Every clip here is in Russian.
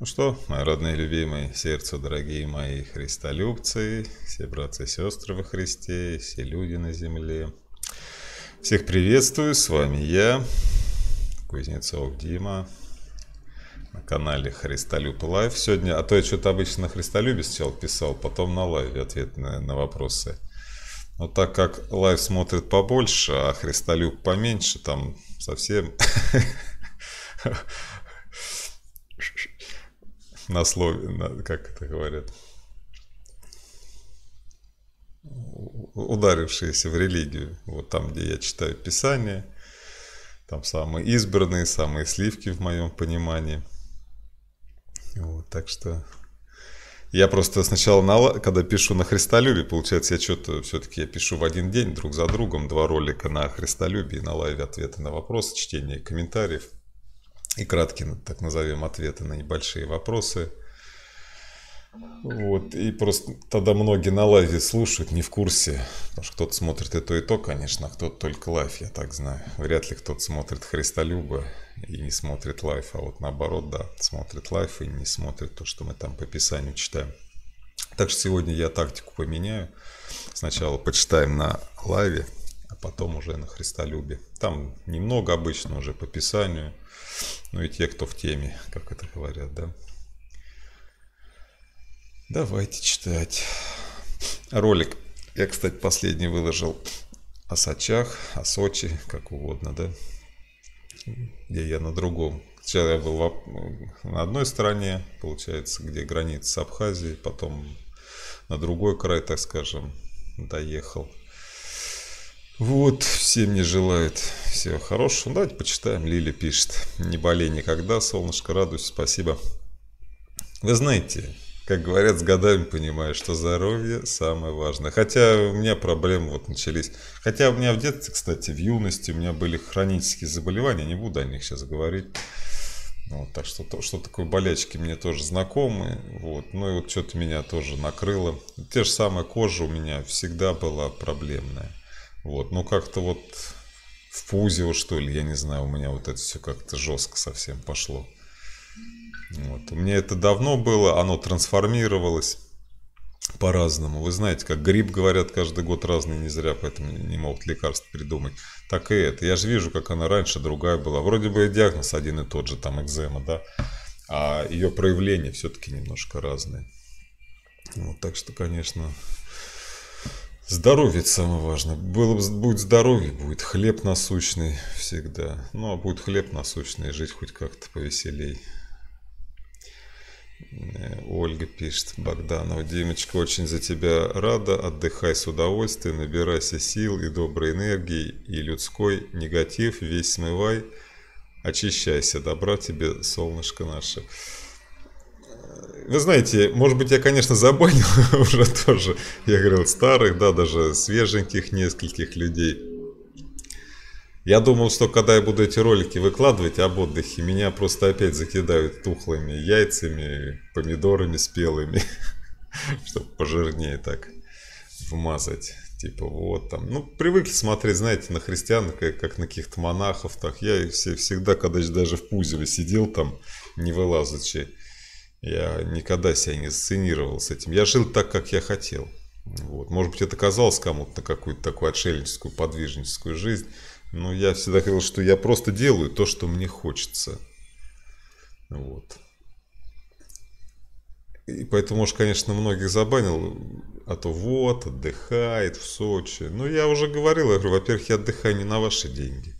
Ну что, мои родные, любимые, сердцу дорогие мои христолюбцы, все братцы и сестры во Христе, все люди на земле. Всех приветствую, с вами я, Кузнецов Дима, на канале Христолюб Лайв сегодня. А то я что-то обычно на Христолюбе сначала писал, потом на лайве ответ на вопросы. Но так как лайв смотрит побольше, а Христолюб поменьше, там совсем... На слове, как это говорят, ударившиеся в религию. Вот там, где я читаю Писание, там самые избранные, самые сливки в моем понимании. Вот, так что я просто сначала, когда пишу на Христолюбе, получается, я что-то все-таки пишу в один день друг за другом. Два ролика на Христолюбе и на лайве ответы на вопросы, чтение комментариев. И краткие, так назовем, ответы на небольшие вопросы. Вот. И просто тогда многие на лайве слушают, не в курсе. Потому что кто-то смотрит и то, конечно, а кто-то только лайв, я так знаю. Вряд ли кто-то смотрит Христолюба и не смотрит лайв. А вот наоборот, да, смотрит лайв и не смотрит то, что мы там по Писанию читаем. Так что сегодня я тактику поменяю. Сначала почитаем на лайве, а потом уже на Христолюбе. Там немного обычно уже по Писанию. Ну и те, кто в теме, как это говорят, да. Давайте читать. Ролик я, кстати, последний выложил о Сочах, о Сочи, как угодно, да. Где я на другом. Сначала я был на одной стороне, получается, где граница с Абхазией, потом на другой край, так скажем, доехал. Вот, все мне желают всего хорошего. Давайте почитаем. Лиля пишет. Не болей никогда, солнышко, радуйся, спасибо. Вы знаете, как говорят, с годами понимаю, что здоровье самое важное. Хотя у меня проблемы вот начались. Хотя у меня в детстве, кстати, в юности у меня были хронические заболевания. Не буду о них сейчас говорить. Вот, так что то, что такое болячки, мне тоже знакомы. Вот, ну и вот что-то меня тоже накрыло. Те же самые кожа у меня всегда была проблемная. Вот, ну как-то вот в пузе, что ли, я не знаю, у меня вот это все как-то жестко совсем пошло. Вот, у меня это давно было, оно трансформировалось по-разному. Вы знаете, как грипп, говорят, каждый год разный, не зря, поэтому не могут лекарств придумать. Так и это, я же вижу, как она раньше другая была. Вроде бы и диагноз один и тот же, там экзема, да, а ее проявления все-таки немножко разные. Вот, так что, конечно... Здоровье – это самое важное. Будет здоровье, будет хлеб насущный всегда. Ну, а будет хлеб насущный, жить хоть как-то повеселей. Ольга пишет, Богданова. Димочка, очень за тебя рада. Отдыхай с удовольствием, набирайся сил и доброй энергии, и людской негатив весь смывай. Очищайся, добра тебе, солнышко наше. Вы знаете, может быть, я, конечно, забанил уже тоже, я говорил, старых, да, даже свеженьких нескольких людей. Я думал, что когда я буду эти ролики выкладывать об отдыхе, меня просто опять закидают тухлыми яйцами, помидорами спелыми, чтобы пожирнее так вмазать. Типа вот там, ну, привыкли смотреть, знаете, на христиан, как на каких-то монахов, так. Я всегда, когда даже в Пузеве сидел там, не вылазучи, я никогда себя не сценировал с этим. Я жил так, как я хотел. Вот. Может быть, это казалось кому-то на какую-то такую отшельническую, подвижническую жизнь. Но я всегда говорил, что я просто делаю то, что мне хочется. Вот. И поэтому, может, конечно, многих забанил. А то вот, отдыхает в Сочи. Но я уже говорил, я говорю, во-первых, я отдыхаю не на ваши деньги.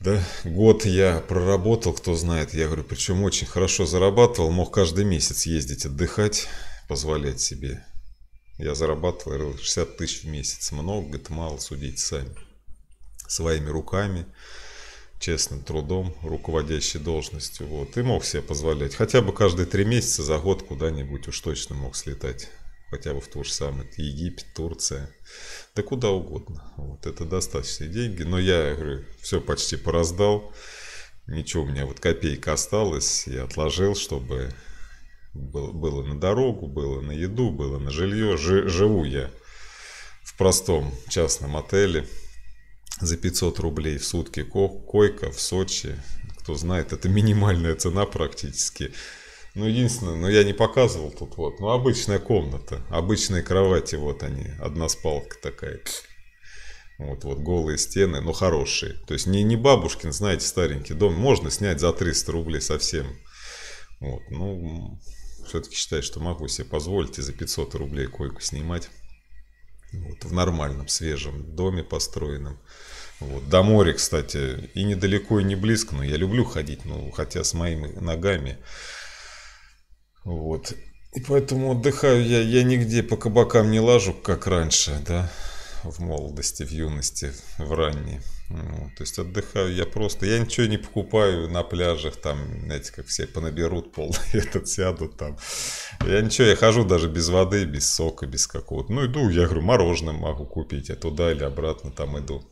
Да, год я проработал, кто знает, я говорю, причем очень хорошо зарабатывал, мог каждый месяц ездить отдыхать, позволять себе. Я зарабатывал, я говорю, 60 тысяч в месяц, много, это мало, судите сами. Своими руками, честным трудом, руководящей должностью, вот, и мог себе позволять. Хотя бы каждые 3 месяца за год куда-нибудь уж точно мог слетать. Хотя бы в тот же самый Египет, Турция, да куда угодно. Вот, это достаточные деньги. Но я говорю, все почти пораздал. Ничего, у меня вот копейка осталась. Я отложил, чтобы было на дорогу, было на еду, было на жилье. Живу я в простом частном отеле за 500 рублей в сутки. Койка в Сочи. кто знает, это минимальная цена практически. Ну, единственное, ну, я не показывал тут вот, ну, обычная комната, обычные кровати, вот они, одна спалка такая. Вот голые стены, но хорошие. То есть не бабушкин, знаете, старенький дом. Можно снять за 300 рублей совсем. Вот, ну, все-таки считаю, что могу себе позволить и за 500 рублей койку снимать. Вот, в нормальном, свежем доме построенном. Вот, до моря, кстати, и недалеко, и не близко. Но я люблю ходить, ну, хотя с моими ногами. Вот. И поэтому отдыхаю я нигде по кабакам не лажу, как раньше, да. В молодости, в юности, в ранней. Ну, то есть отдыхаю я просто. Я ничего не покупаю на пляжах. Там, знаете, как все понаберут пол, этот сядут там. Я ничего, я хожу даже без воды, без сока, без какого-то. Ну, иду, я говорю, мороженое могу купить. Я туда или обратно там иду.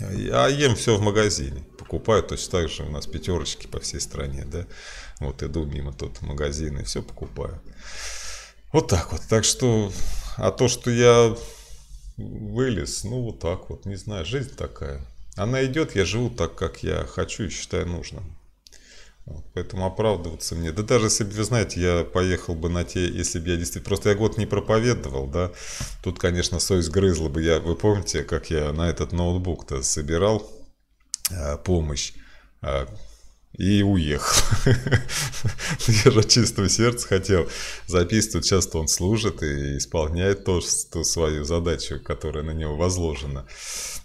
А ем все в магазине. Покупаю точно так же. У нас пятерочки по всей стране, да. Вот иду мимо тут магазина и все покупаю. Вот так вот. Так что, а то, что я... вылез, ну вот так вот, не знаю, жизнь такая. Она идет, я живу так, как я хочу и считаю нужным. Вот, поэтому оправдываться мне. Да даже если бы, вы знаете, я поехал бы на те, если бы я действительно... Просто я год не проповедовал, да. Тут, конечно, совесть грызла бы. Я, вы помните, как я на этот ноутбук-то собирал помощь? И уехал. Я же от чистого сердца хотел записывать. Часто он служит и исполняет ту свою задачу, которая на него возложена.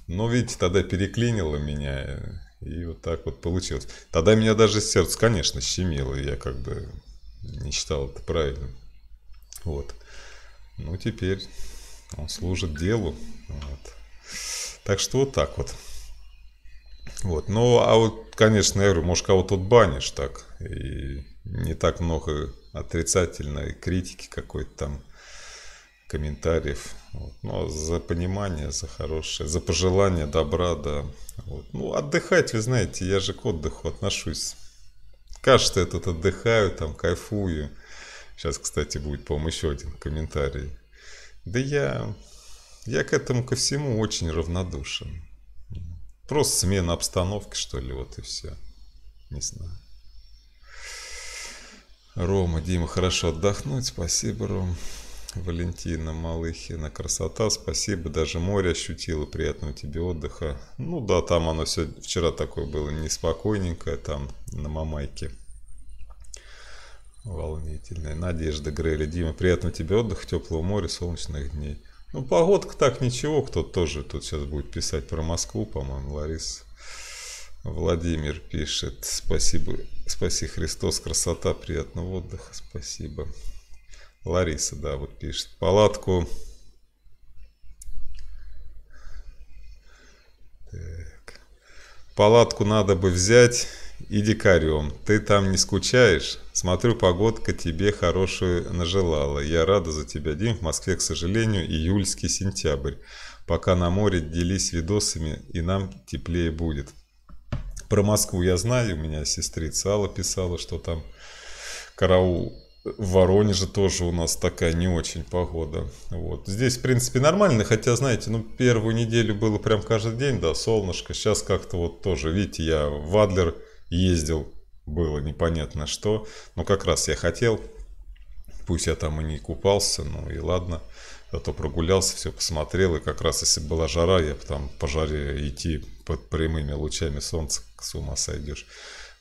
Но, видите, тогда переклинило меня. И вот так вот получилось. Тогда меня даже сердце, конечно, щемило. И я как бы не считал это правильным. Вот. Ну, теперь он служит делу. Вот. Так что вот так вот. Вот, ну, а вот, конечно, я говорю, может, кого-то тут банишь так, и не так много отрицательной критики какой-то там, комментариев, вот. Но за понимание, за хорошее, за пожелание добра, да, вот. Ну, отдыхать, вы знаете, я же к отдыху отношусь, кажется, я тут отдыхаю, там, кайфую, сейчас, кстати, будет, по-моему, еще один комментарий, да я к этому ко всему очень равнодушен. Просто смена обстановки, что ли, вот и все. Не знаю. Рома, Дима, хорошо отдохнуть. Спасибо, Ром. Валентина Малыхина, красота. Спасибо, даже море ощутила. Приятного тебе отдыха. Ну да, там оно сегодня, вчера такое было неспокойненькое, там на Мамайке. Волнительное. Надежда Грейли, Дима, приятного тебе отдыха, теплого моря, солнечных дней. Ну, погодка так, ничего, кто-то тоже тут сейчас будет писать про Москву, по-моему, Ларис. Владимир пишет, спасибо, спаси Христос, красота, приятного отдыха, спасибо. Лариса, да, вот пишет, палатку. Так. Палатку надо бы взять и дикарем. Ты там не скучаешь? Смотрю, погодка тебе хорошую нажелала. Я рада за тебя, Дим. В Москве, к сожалению, июльский сентябрь. Пока на море, делись видосами, и нам теплее будет. Про Москву я знаю. У меня сестрица Алла писала, что там караул. В Воронеже тоже у нас такая не очень погода. Вот. Здесь, в принципе, нормально. Хотя, знаете, ну, первую неделю было прям каждый день, да, солнышко. Сейчас как-то вот тоже, видите, я в Адлер ездил, было непонятно что, но как раз я хотел, пусть я там и не купался, ну и ладно, зато прогулялся, все посмотрел, и как раз если бы была жара, я бы там по жаре идти под прямыми лучами солнца, с ума сойдешь,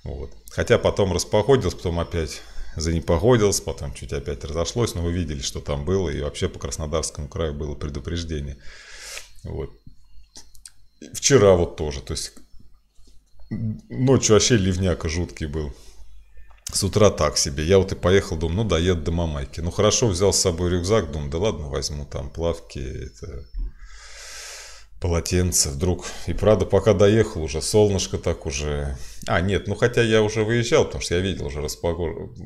вот. Хотя потом распогодился, потом опять занепогодился, потом чуть опять разошлось, но вы видели, что там было, и вообще по Краснодарскому краю было предупреждение, вот. Вчера вот тоже, то есть... Ночью вообще ливняка жуткий был. С утра так себе. Я вот и поехал, думаю, ну доеду до Мамайки. Ну хорошо, взял с собой рюкзак, думаю, да ладно, возьму там плавки, это... полотенце. Вдруг, и правда, пока доехал уже, солнышко так уже... А, нет, ну хотя я уже выезжал, потому что я видел, уже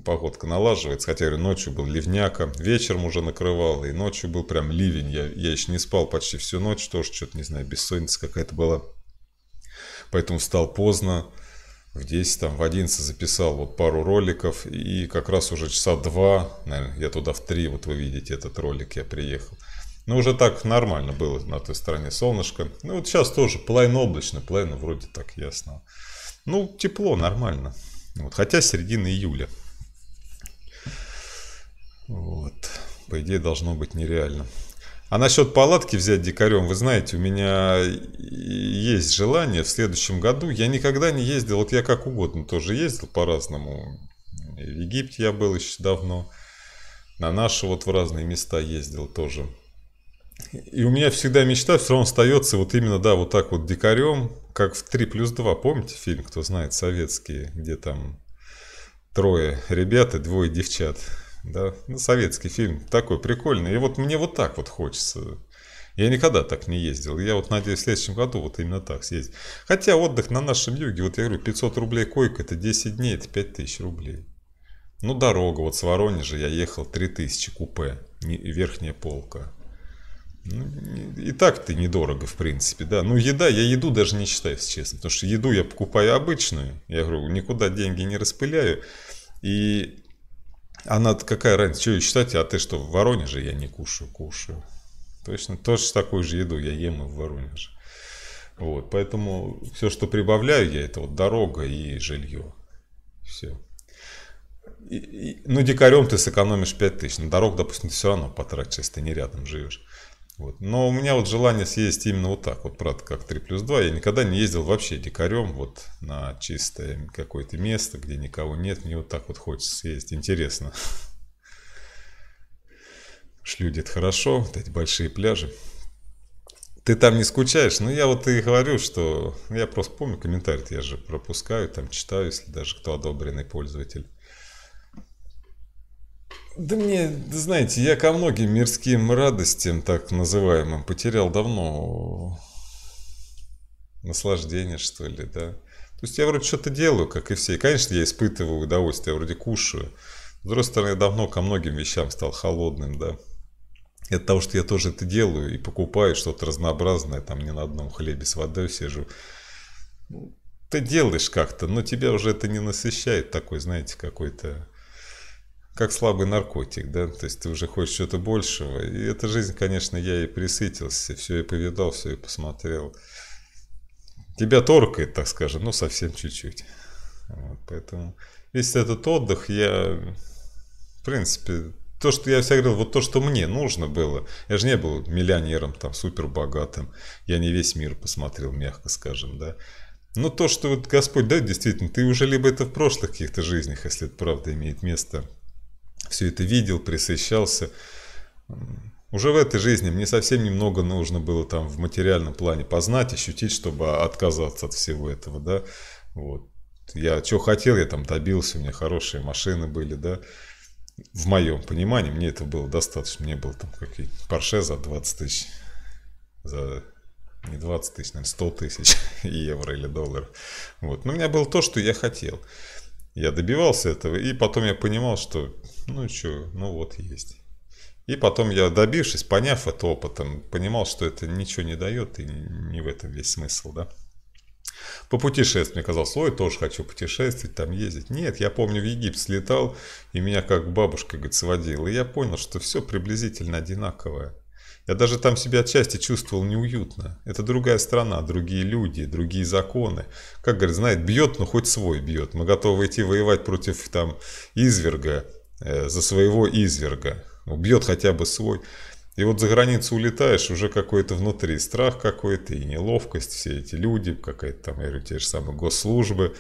погодка налаживается. Хотя, я говорю, ночью был ливняка, вечером уже накрывало, и ночью был прям ливень. Я еще не спал почти всю ночь, тоже что-то, не знаю, бессонница какая-то была. Поэтому встал поздно, в 10, там, в 11 записал вот пару роликов. И как раз уже часа 2, наверное, я туда в 3, вот вы видите этот ролик, я приехал. Ну, уже так нормально было на той стороне солнышко. Ну, вот сейчас тоже половина облачно, половина вроде так ясно. Ну, тепло, нормально. Вот, хотя середина июля. Вот. По идее, должно быть нереально. А насчет палатки взять дикарем, вы знаете, у меня есть желание в следующем году. Я никогда не ездил, вот я как угодно тоже ездил по-разному. В Египте я был еще давно. На наши вот в разные места ездил тоже. И у меня всегда мечта все равно остается вот именно, да, вот так вот дикарем, как в 3+2. Помните фильм, кто знает, советский, где там трое ребят и двое девчат? Да, ну, советский фильм такой прикольный. И вот мне вот так вот хочется. Я никогда так не ездил. Я вот надеюсь в следующем году вот именно так съездить. Хотя отдых на нашем юге, вот я говорю, 500 рублей койка, это 10 дней, это 5000 рублей. Ну, дорога, вот с Воронежа я ехал 3000 купе, верхняя полка. Ну, и так-то недорого, в принципе, да. Ну, еда, я еду даже не считаю, если честно. Потому что еду я покупаю обычную. Я говорю, никуда деньги не распыляю. И она какая разница? Что ее считать? А ты что, в Воронеже я не кушаю? Кушаю. Точно, точно такую же еду я ем и в Воронеже. Вот, поэтому все, что прибавляю я, это вот дорога и жилье. Все. Ну, дикарем ты сэкономишь 5000. На дорогу, допустим, ты все равно потратишь, если ты не рядом живешь. Вот. Но у меня вот желание съездить именно вот так, вот, правда, как 3+2. Я никогда не ездил вообще дикарем вот на чистое какое-то место, где никого нет. Мне вот так вот хочется съездить. Интересно. Шлюдит хорошо, вот эти большие пляжи. Ты там не скучаешь? Ну, я вот и говорю, что... Я просто помню комментарий, я же пропускаю, там читаю, если даже кто одобренный пользователь. Да мне, знаете, я ко многим мирским радостям, так называемым, потерял давно наслаждение, что ли, да. То есть я вроде что-то делаю, как и все. И, конечно, я испытываю удовольствие, я вроде кушаю. С другой стороны, я давно ко многим вещам стал холодным, да. И от того, что я тоже это делаю и покупаю что-то разнообразное, там не на одном хлебе с водой сижу. Ты делаешь как-то, но тебя уже это не насыщает такой, знаете, какой-то... Как слабый наркотик, да, то есть ты уже хочешь что-то большего. И эта жизнь, конечно, я и присытился, все и повидал, все и посмотрел. Тебя торкает, так скажем, ну, совсем чуть-чуть. Вот, поэтому весь этот отдых я, в принципе, то, что я всегда говорил, вот то, что мне нужно было. Я же не был миллионером, там, супербогатым. Я не весь мир посмотрел, мягко скажем, да. Но то, что вот Господь дает, действительно, ты уже либо это в прошлых каких-то жизнях, если это правда имеет место, все это видел, присыщался. Уже в этой жизни мне совсем немного нужно было там в материальном плане познать, ощутить, чтобы отказаться от всего этого, да. Вот. Я что хотел, я там добился, у меня хорошие машины были, да. В моем понимании мне это было достаточно. Мне было там какие-то Порше за 20 тысяч, за... не 20 тысяч, наверное, 100 тысяч евро или долларов. Вот. Но у меня было то, что я хотел. Я добивался этого, и потом я понимал, что... Ну что, ну вот есть. И потом я, добившись, поняв это опытом, понимал, что это ничего не дает, и не в этом весь смысл, да. Попутешествовать, мне казалось, ой, тоже хочу путешествовать, там ездить. Нет, я помню, в Египет слетал, и меня как бабушка, говорит, сводила. И я понял, что все приблизительно одинаковое. Я даже там себя отчасти чувствовал неуютно. Это другая страна, другие люди, другие законы. Как, говорит, знает, бьет, но хоть свой бьет. Мы готовы идти воевать против там изверга, за своего изверга. Убьет хотя бы свой. И вот за границу улетаешь, уже какой-то внутри страх какой-то, и неловкость, все эти люди, какая-то там, я говорю, те же самые госслужбы.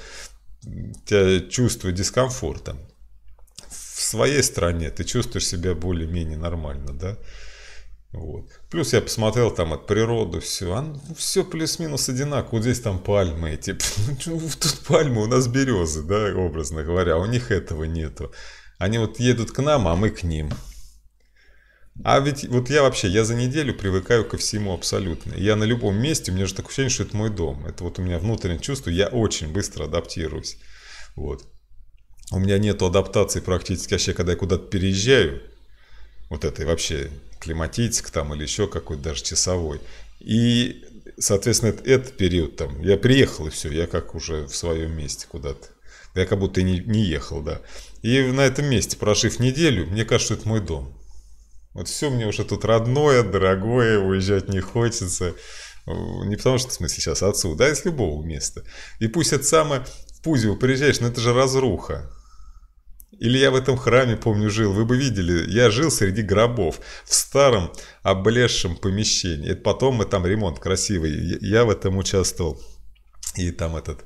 Тебя чувство дискомфорта. В своей стране ты чувствуешь себя более-менее нормально, да? Вот. Плюс я посмотрел там от природы, все, все плюс-минус одинаково. Вот здесь там пальмы, типа, тут пальмы, у нас березы, да, образно говоря, у них этого нету. Они вот едут к нам, а мы к ним. А ведь вот я вообще, я за неделю привыкаю ко всему абсолютно. Я на любом месте, у меня же такое ощущение, что это мой дом. Это вот у меня внутреннее чувство, я очень быстро адаптируюсь. Вот. У меня нету адаптации практически вообще, когда я куда-то переезжаю. Вот этой вообще климатитик там или еще какой-то даже часовой. И, соответственно, этот период там, я приехал и все, я как уже в своем месте куда-то. Я как будто и не ехал, да. И на этом месте, прожив неделю, мне кажется, что это мой дом. Вот все мне уже тут родное, дорогое, уезжать не хочется. Не потому что, в смысле, сейчас отцу, да, из любого места. И пусть это самое, в Пузево приезжаешь, но это же разруха. Или я в этом храме, помню, жил, вы бы видели, я жил среди гробов, в старом облезшем помещении. Это потом мы там ремонт красивый, я в этом участвовал. И там этот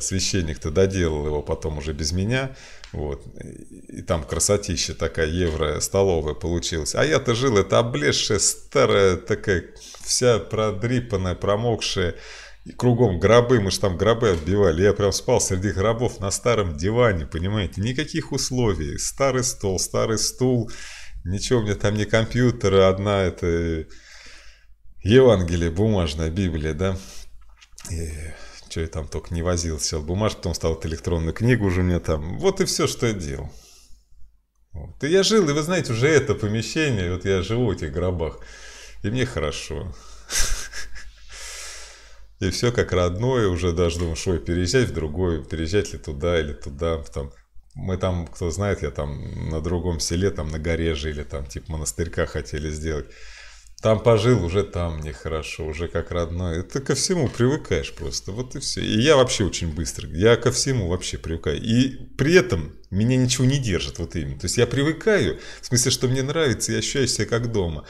священник-то доделал его потом уже без меня. Вот. И там красотища такая, евро-столовая получилась. А я-то жил, это облезшая, старая, такая вся продрипанная, промокшая. И кругом гробы, мы же там гробы отбивали. Я прям спал среди гробов на старом диване, понимаете. Никаких условий. Старый стол, старый стул. Ничего у меня там, не компьютера. Одна это Евангелие, бумажная Библия, да. И что я там только не возил, сел бумажку, потом стал электронную книгу уже у меня там. Вот и все, что я делал. Вот. И я жил, и вы знаете, уже это помещение, вот я живу в этих гробах, и мне хорошо. И все как родное, уже даже думаю, что переезжать в другое, переезжать ли туда или туда. Там, мы там, кто знает, я там на другом селе, там на горе жили, там типа монастырька хотели сделать. Там пожил, уже там нехорошо, уже как родной. Ты ко всему привыкаешь просто, вот и все. И я вообще очень быстро, я ко всему вообще привыкаю. И при этом меня ничего не держит, вот именно. То есть я привыкаю, в смысле, что мне нравится, я ощущаю себя как дома.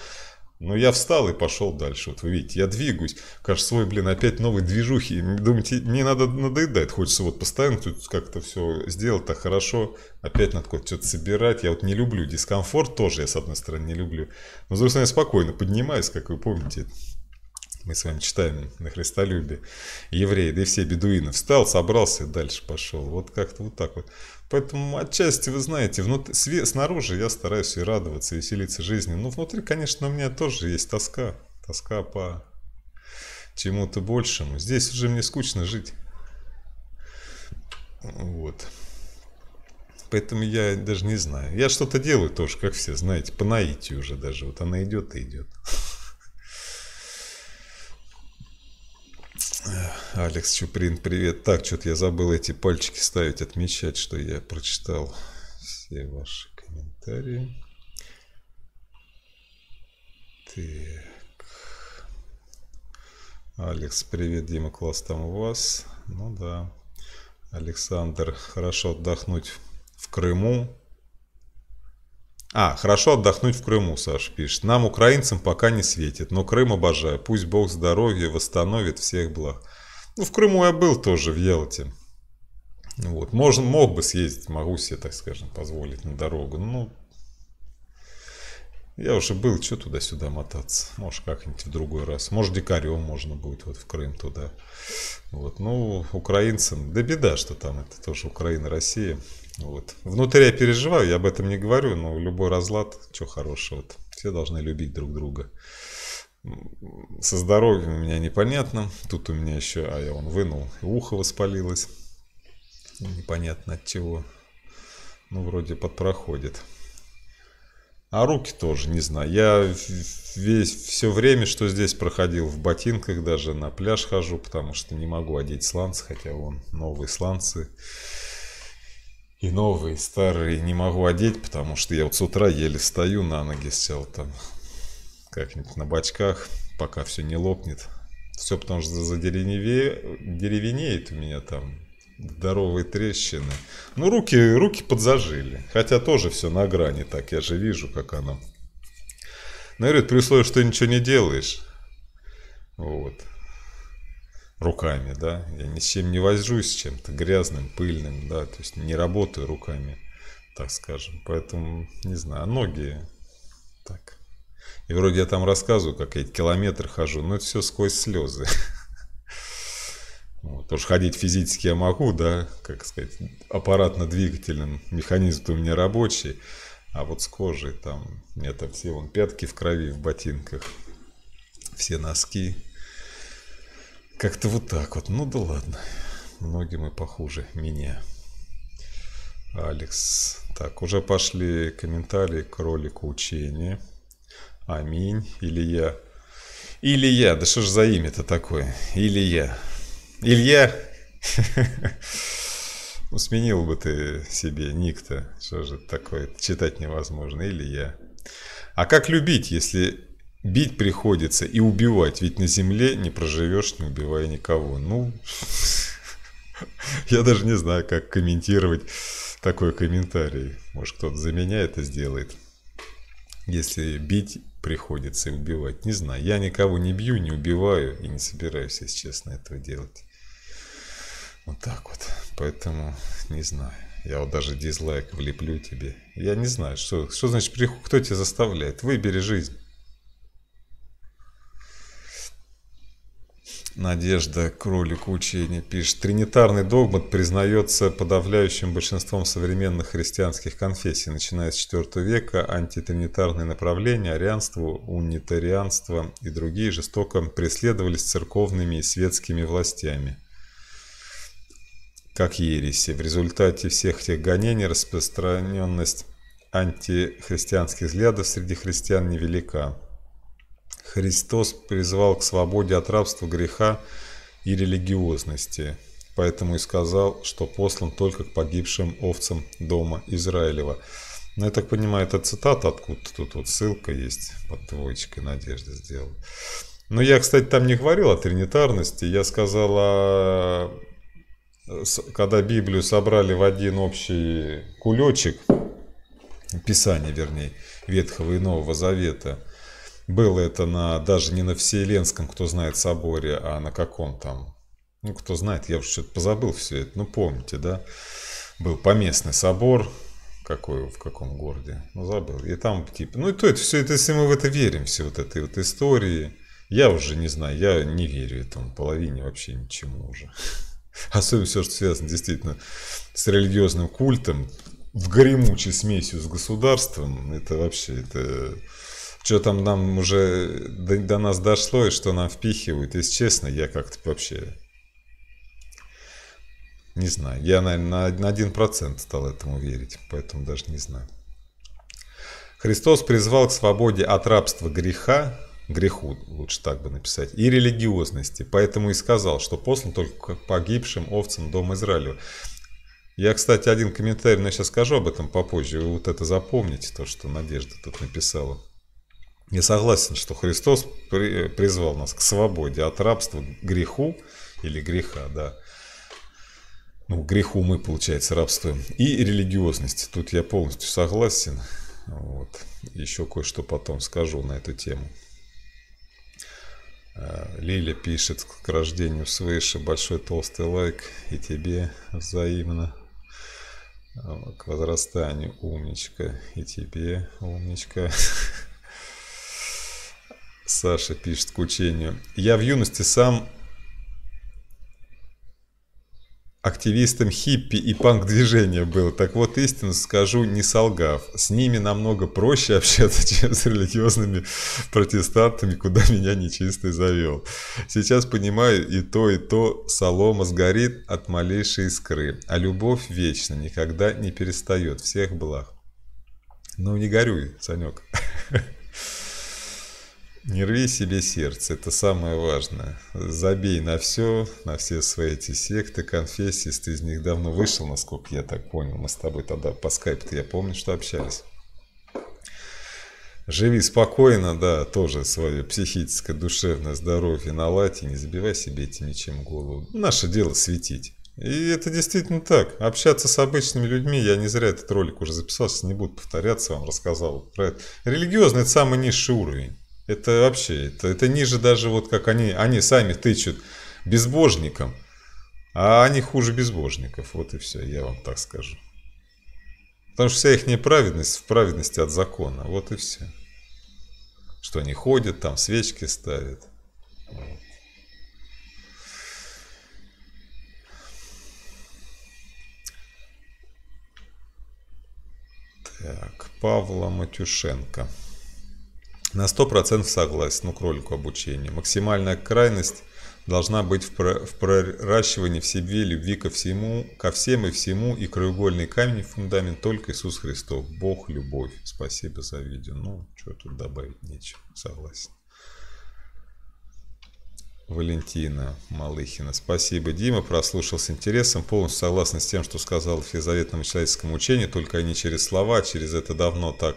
Но я встал и пошел дальше, вот вы видите, я двигаюсь. Кажется, свой, блин, опять новые движухи. Думаете, мне надо надоедать, хочется вот постоянно тут как-то все сделать так хорошо. Опять надо что-то собирать, я вот не люблю дискомфорт, тоже я с одной стороны не люблю. Но с другой стороны, я спокойно поднимаюсь, как вы помните. Мы с вами читаем на Христолюбе евреи, да и все бедуины. Встал, собрался и дальше пошел. Вот как-то вот так вот. Поэтому отчасти, вы знаете, снаружи я стараюсь и радоваться, и веселиться жизни. Но внутри, конечно, у меня тоже есть тоска. Тоска по чему-то большему. Здесь уже мне скучно жить. Вот. Поэтому я даже не знаю. Я что-то делаю тоже, как все, знаете, по наитию уже даже. Вот она идет и идет. Алекс Чуприн, привет. Так, что-то я забыл эти пальчики ставить, отмечать, что я прочитал все ваши комментарии. Так. Алекс, привет, Дима, класс там у вас. Ну да. Александр, хорошо отдохнуть в Крыму. А, хорошо отдохнуть в Крыму, Саш пишет. Нам, украинцам, пока не светит, но Крым обожаю. Пусть Бог здоровья восстановит, всех благ. Ну, в Крыму я был тоже, в Ялте. Вот. Мог бы съездить, могу себе, так скажем, позволить на дорогу. Ну, я уже был, что туда-сюда мотаться. Может, как-нибудь в другой раз. Может, дикарем можно будет вот в Крым туда. Вот. Ну, украинцам, да беда, что там это тоже Украина, Россия. Вот. Внутри я переживаю, я об этом не говорю, но любой разлад, что хорошего, вот. Все должны любить друг друга. Со здоровьем у меня непонятно, тут у меня еще, а я вон вынул, и ухо воспалилось, непонятно от чего, ну вроде подпроходит. А руки тоже, не знаю, я все время, что здесь проходил в ботинках, даже на пляж хожу, потому что не могу одеть сланцы, хотя вон новые сланцы. И новые, и старые не могу одеть, потому что я вот с утра еле встаю, на ноги сел там как-нибудь на бочках, пока все не лопнет. Все потому что задеревенеет у меня там, здоровые трещины. Ну, руки подзажили, хотя тоже все на грани так, я же вижу, как оно. Но я говорю, при условии, что ты ничего не делаешь, вот, руками, да, я ни с чем не возжусь, с чем-то грязным, пыльным, да, то есть не работаю руками, так скажем, поэтому, не знаю, ноги так. И вроде я там рассказываю, как я километр хожу, но это все сквозь слезы. Потому что ходить физически я могу, да, как сказать, аппаратно-двигательным механизм-то у меня рабочий, а вот с кожей там, у меня там все вон пятки в крови, в ботинках, все носки. Как-то вот так вот. Ну да ладно. Многим и похуже меня. Алекс. Так, уже пошли комментарии к ролику учения. Аминь. Илья. Илья. Да что ж за имя-то такое? Илья. Илья. Ну сменил бы ты себе ник-то. Что же такое? Читать невозможно. Илья. А как любить, если Бить приходится и убивать, ведь на земле не проживешь, не убивая никого. Ну, я даже не знаю, как комментировать такой комментарий. Может, кто-то за меня это сделает. Если бить приходится и убивать, не знаю. Я никого не бью, не убиваю и не собираюсь, если честно, этого делать. Вот так вот. Поэтому не знаю. Я вот даже дизлайк влеплю тебе. Я не знаю, что значит, кто тебя заставляет. Выбери жизнь. Надежда Кролик Учения пишет. Тринитарный догмат признается подавляющим большинством современных христианских конфессий. Начиная с IV века антитринитарные направления, арианство, унитарианство и другие жестоко преследовались церковными и светскими властями, как ереси. В результате всех этих гонений распространенность антихристианских взглядов среди христиан невелика. Христос призвал к свободе от рабства греха и религиозности, поэтому и сказал, что послан только к погибшим овцам дома Израилева. Но я так понимаю, это цитата откуда-то, тут вот ссылка есть, под двоечкой Надежда сделала. Но я, кстати, там не говорил о тринитарности, я сказал, когда Библию собрали в один общий кулечек, Писание, вернее, Ветхого и Нового Завета. Было это даже не на Вселенском, кто знает, соборе, а на каком там. Ну, кто знает, я уже что-то позабыл все это. Ну, помните, да? Был поместный собор, в каком городе. Ну, забыл. И там, типа, ну, и то это все, это, если мы в это верим, все вот этой вот истории. Я уже не знаю, я не верю этому половине вообще ничему уже. Особенно все, что связано действительно с религиозным культом, в гремучей смесью с государством. Это вообще, это... Что там нам уже до нас дошло и что нам впихивают, если честно, я как-то вообще не знаю. Я, наверное, на 1% стал этому верить, поэтому даже не знаю. Христос призвал к свободе от рабства греха, греху лучше так бы написать, и религиозности, поэтому и сказал, что послан только к погибшим овцам дома Израилева. Я, кстати, один комментарий, но я сейчас скажу об этом попозже, вы вот это запомните, то, что Надежда тут написала. Я согласен, что Христос призвал нас к свободе от рабства греху или греха, да. Ну, греху мы, получается, рабствуем. И религиозности. Тут я полностью согласен. Вот. Еще кое-что потом скажу на эту тему. Лиля пишет: к рождению свыше большой толстый лайк и тебе взаимно. К возрастанию умничка и тебе умничка. Саша пишет к учению. Я в юности сам активистом хиппи и панк-движения был. Так вот, истину скажу, не солгав. С ними намного проще общаться, чем с религиозными протестантами, куда меня нечистый завел. Сейчас понимаю, и то солома сгорит от малейшей искры. А любовь вечно, никогда не перестает. Всех благ. Ну, не горюй, Санек. Не рви себе сердце, это самое важное. Забей на все свои эти секты, конфессии. Ты из них давно вышел, насколько я так понял. Мы с тобой тогда по скайпу-то, я помню, что общались. Живи спокойно, да, тоже свое психическое, душевное здоровье наладь и не забивай себе этим ничем голову. Наше дело светить. И это действительно так. Общаться с обычными людьми, я не зря этот ролик уже записался, не буду повторяться, вам рассказал про это. Религиозный – это самый низший уровень. Это вообще, это ниже даже вот как они сами тычут безбожникам, а они хуже безбожников, вот и все, я вам так скажу. Потому что вся их неправедность в праведности от закона, вот и все. Что они ходят, там свечки ставят. Вот. Так, Павла Матюшенко. На 100% согласен, ну, к ролику обучения. Максимальная крайность должна быть в проращивании в себе любви ко всему, ко всем и всему, и краеугольный камень и фундамент только Иисус Христос, Бог, любовь. Спасибо за видео. Ну, что тут добавить, нечего, согласен. Валентина Малыхина. Спасибо, Дима, прослушал с интересом, полностью согласен с тем, что сказал в Ветхозаветном человеческом учении, только не через слова, а через это давно так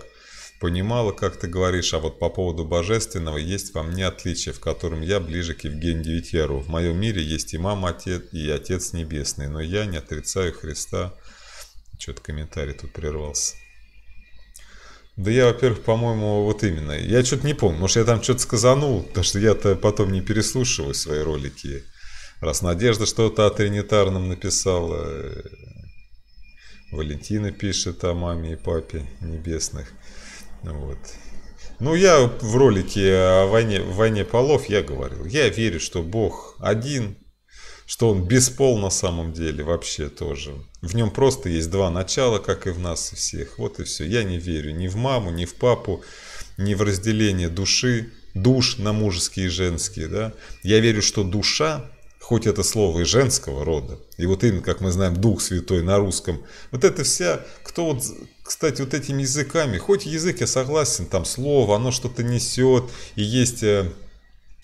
Понимала, как ты говоришь, а вот по поводу божественного есть во мне отличие, в котором я ближе к Евгению Девятьяру. В моем мире есть и мама, отец, и отец небесный, но я не отрицаю Христа. Что-то комментарий тут прервался. Да я, во-первых, по-моему, вот именно. Я что-то не помню, может, я там что-то сказанул, потому что я-то потом не переслушиваю свои ролики. Раз Надежда что-то о тринитарном написала, Валентина пишет о маме и папе небесных. Вот. Ну, я в ролике о войне полов я говорил. Я верю, что Бог один, что Он беспол на самом деле вообще тоже. В Нем просто есть два начала, как и в нас всех. Вот и все. Я не верю ни в маму, ни в папу, ни в разделение душ на мужеские и женские. Да? Я верю, что душа, хоть это слово и женского рода, и вот именно, как мы знаем, Дух Святой на русском, вот это вся, кто вот, кстати, вот этими языками, хоть язык, я согласен, там слово, оно что-то несет, и есть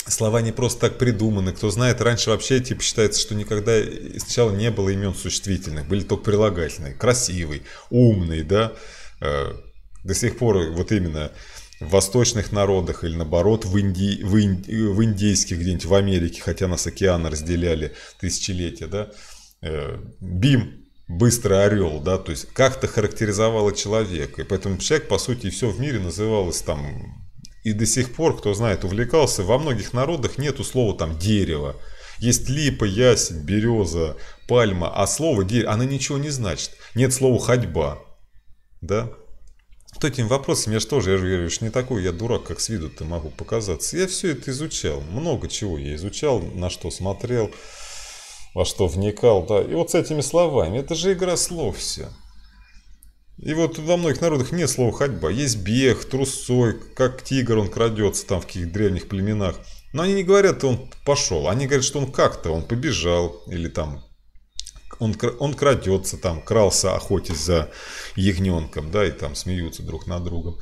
слова не просто так придуманы, кто знает, раньше вообще, типа, считается, что никогда сначала не было имен существительных, были только прилагательные, красивый, умный, да, до сих пор вот именно... В восточных народах или наоборот в индейских где-нибудь, в Америке, хотя нас океаны разделяли тысячелетия, да, Бим, быстрый орел, да, то есть как-то характеризовало человека, и поэтому человек, по сути, все в мире называлось там, и до сих пор, кто знает, увлекался, во многих народах нету слова там дерево, есть липа, ясень, береза, пальма, а слово дерево, оно ничего не значит, нет слова ходьба, да. Вот этим вопросом я же тоже, я же говорю, что не такой я дурак, как с виду-то могу показаться. Я все это изучал, много чего я изучал, на что смотрел, во что вникал, да. И вот с этими словами, это же игра слов все. И вот во многих народах нет слова ходьба, есть бег, трусой, как тигр он крадется там в каких-то древних племенах. Но они не говорят, он пошел, они говорят, что он как-то, он побежал или там... Он крадется, там, крался, охотясь за ягненком, да, и там смеются друг над другом.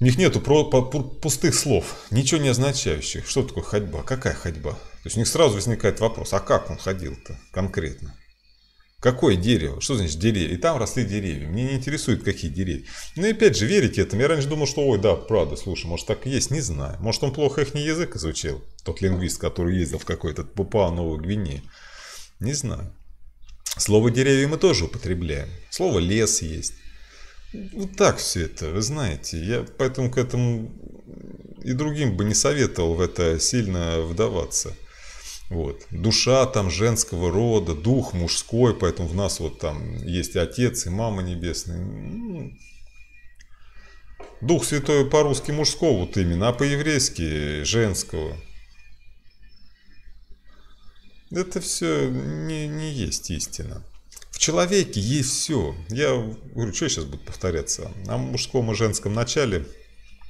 У них нету пустых слов, ничего не означающих. Что такое ходьба? Какая ходьба? То есть у них сразу возникает вопрос, а как он ходил-то конкретно? Какое дерево? Что значит деревья? И там росли деревья. Мне не интересует, какие деревья. Ну и опять же, верить этому. Я раньше думал, что, ой, да, правда, слушай, может так и есть, не знаю. Может он плохо их не язык изучил, тот лингвист, который ездил в какой-то Папуа-Новую Гвинею. Не знаю. Слово «деревья» мы тоже употребляем. Слово «лес» есть. Вот так все это, вы знаете. Я поэтому к этому и другим бы не советовал в это сильно вдаваться. Вот. Душа там женского рода, дух мужской, поэтому в нас вот там есть и отец, и мама небесная. Дух Святой по-русски мужского вот именно, а по-еврейски женского. Это все не есть истина. В человеке есть все. Я говорю, что я сейчас буду повторяться. О мужском и женском начале,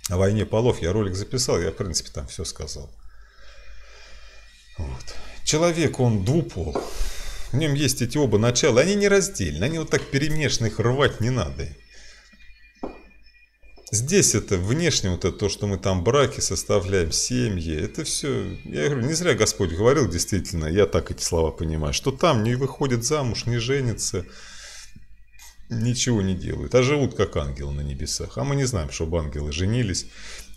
о войне полов я ролик записал, я, в принципе, там все сказал. Вот. Человек, он двупол. В нем есть эти оба начала. Они не раздельны, они вот так перемешаны, их рвать не надо. Здесь это внешне, вот это то, что мы там браки составляем, семьи, это все, я говорю, не зря Господь говорил, действительно, я так эти слова понимаю, что там не выходит замуж, не женится, ничего не делают, а живут как ангелы на небесах, а мы не знаем, чтобы ангелы женились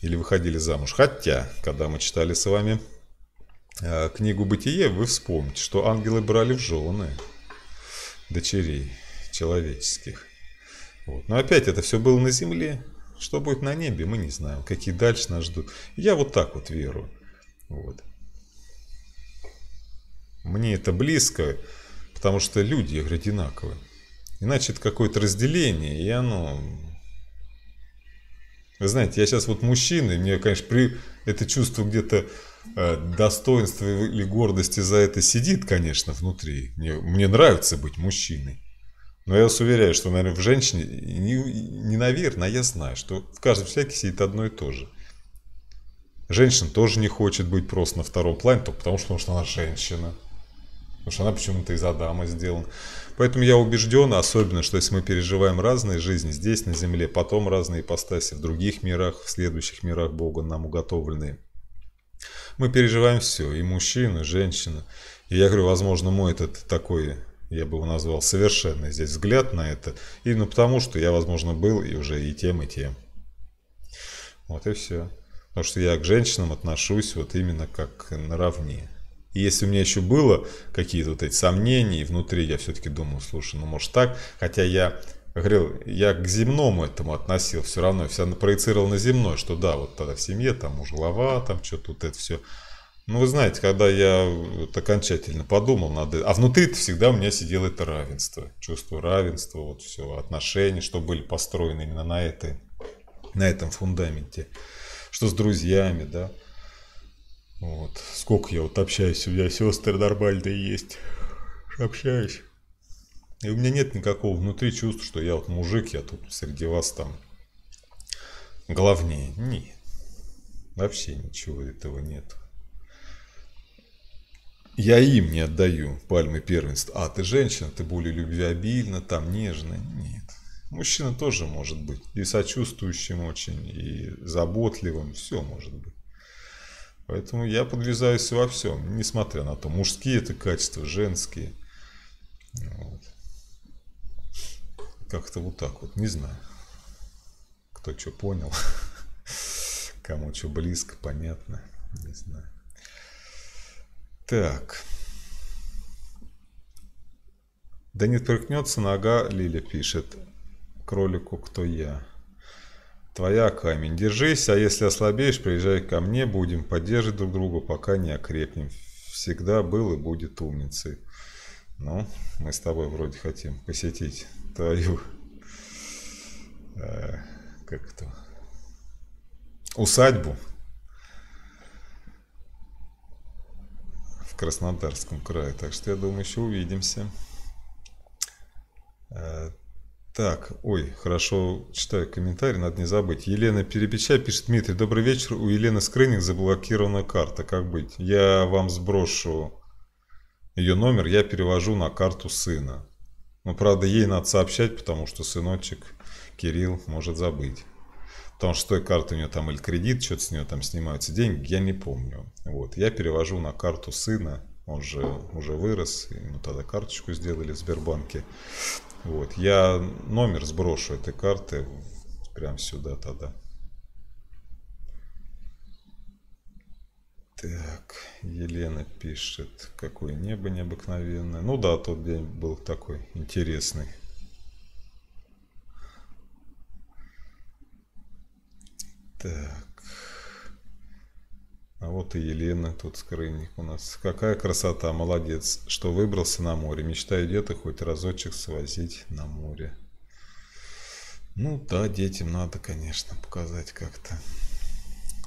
или выходили замуж, хотя, когда мы читали с вами книгу «Бытие», вы вспомните, что ангелы брали в жены дочерей человеческих, вот. Но опять это все было на земле. Что будет на небе, мы не знаем. Какие дальше нас ждут. Я вот так вот верую. Вот. Мне это близко, потому что люди, я говорю, одинаковые. Иначе это какое-то разделение, и оно... Вы знаете, я сейчас вот мужчина, и мне, конечно, это чувство где-то достоинства или гордости за это сидит, конечно, внутри. Мне нравится быть мужчиной. Но я вас уверяю, что, наверное, в женщине, не наверное, а я знаю, что в каждом человеке сидит одно и то же. Женщина тоже не хочет быть просто на втором плане, только потому что она женщина. Потому что она почему-то из Адама сделана. Поэтому я убежден, особенно, что если мы переживаем разные жизни здесь, на земле, потом разные ипостаси в других мирах, в следующих мирах Бога нам уготовленные, мы переживаем все, и мужчину, и женщину. И я говорю, возможно, мой этот такой... Я бы его назвал совершенно здесь взгляд на это. Именно потому, что я, возможно, был и уже и тем, и тем. Вот и все. Потому что я к женщинам отношусь вот именно как наравне. И если у меня еще было какие-то вот эти сомнения, и внутри я все-таки думал, слушай, ну может так, хотя я говорил, я к земному этому относил, все равно я все проецировал на земное, что да, вот тогда в семье, там муж глава, там что-то вот это все. Ну вы знаете, когда я вот окончательно подумал, надо... а внутри-то всегда у меня сидело это равенство, чувство равенства, вот все, отношения, что были построены именно на этом фундаменте. Что с друзьями, да. Вот. Сколько я вот общаюсь, у меня сестры нормальные есть. Общаюсь. И у меня нет никакого внутри чувства, что я вот мужик, я тут среди вас там главнее. Нет. Вообще ничего этого нет. Я им не отдаю пальмы первенства. А, ты женщина, ты более любвеобильна, там нежная. Нет. Мужчина тоже может быть и сочувствующим очень, и заботливым, все может быть. Поэтому я подвязаюсь во всем, несмотря на то, мужские это качества, женские. Вот. Как-то вот так вот, не знаю, кто что понял, кому что близко, понятно, не знаю. Так. Да не отпрыгнется нога, Лиля пишет. Кролику, кто я. Твоя камень. Держись, а если ослабеешь, приезжай ко мне, будем поддерживать друг друга, пока не окрепнем. Всегда был и будет умницей. Ну, мы с тобой вроде хотим посетить твою... как это? Усадьбу. В Краснодарском крае. Так что, я думаю, еще увидимся. Так, ой, хорошо, читаю комментарий, надо не забыть. Елена Перепеча пишет: Дмитрий, добрый вечер, у Елены Скрынник заблокирована карта, как быть? Я вам сброшу ее номер, я перевожу на карту сына. Ну, правда, ей надо сообщать, потому что сыночек Кирилл может забыть. Потому что с той карты у нее там или кредит, что-то с нее там снимаются деньги, я не помню. Вот, я перевожу на карту сына, он же уже вырос, ему тогда карточку сделали в Сбербанке. Вот, я номер сброшу этой карты прям сюда тогда. Так, Елена пишет, какое небо необыкновенное. Ну да, тот день был такой интересный. Так, а вот и Елена, тут Скрынник у нас. Какая красота, молодец, что выбрался на море. Мечтаю где-то хоть разочек свозить на море. Ну да, детям надо, конечно, показать как-то.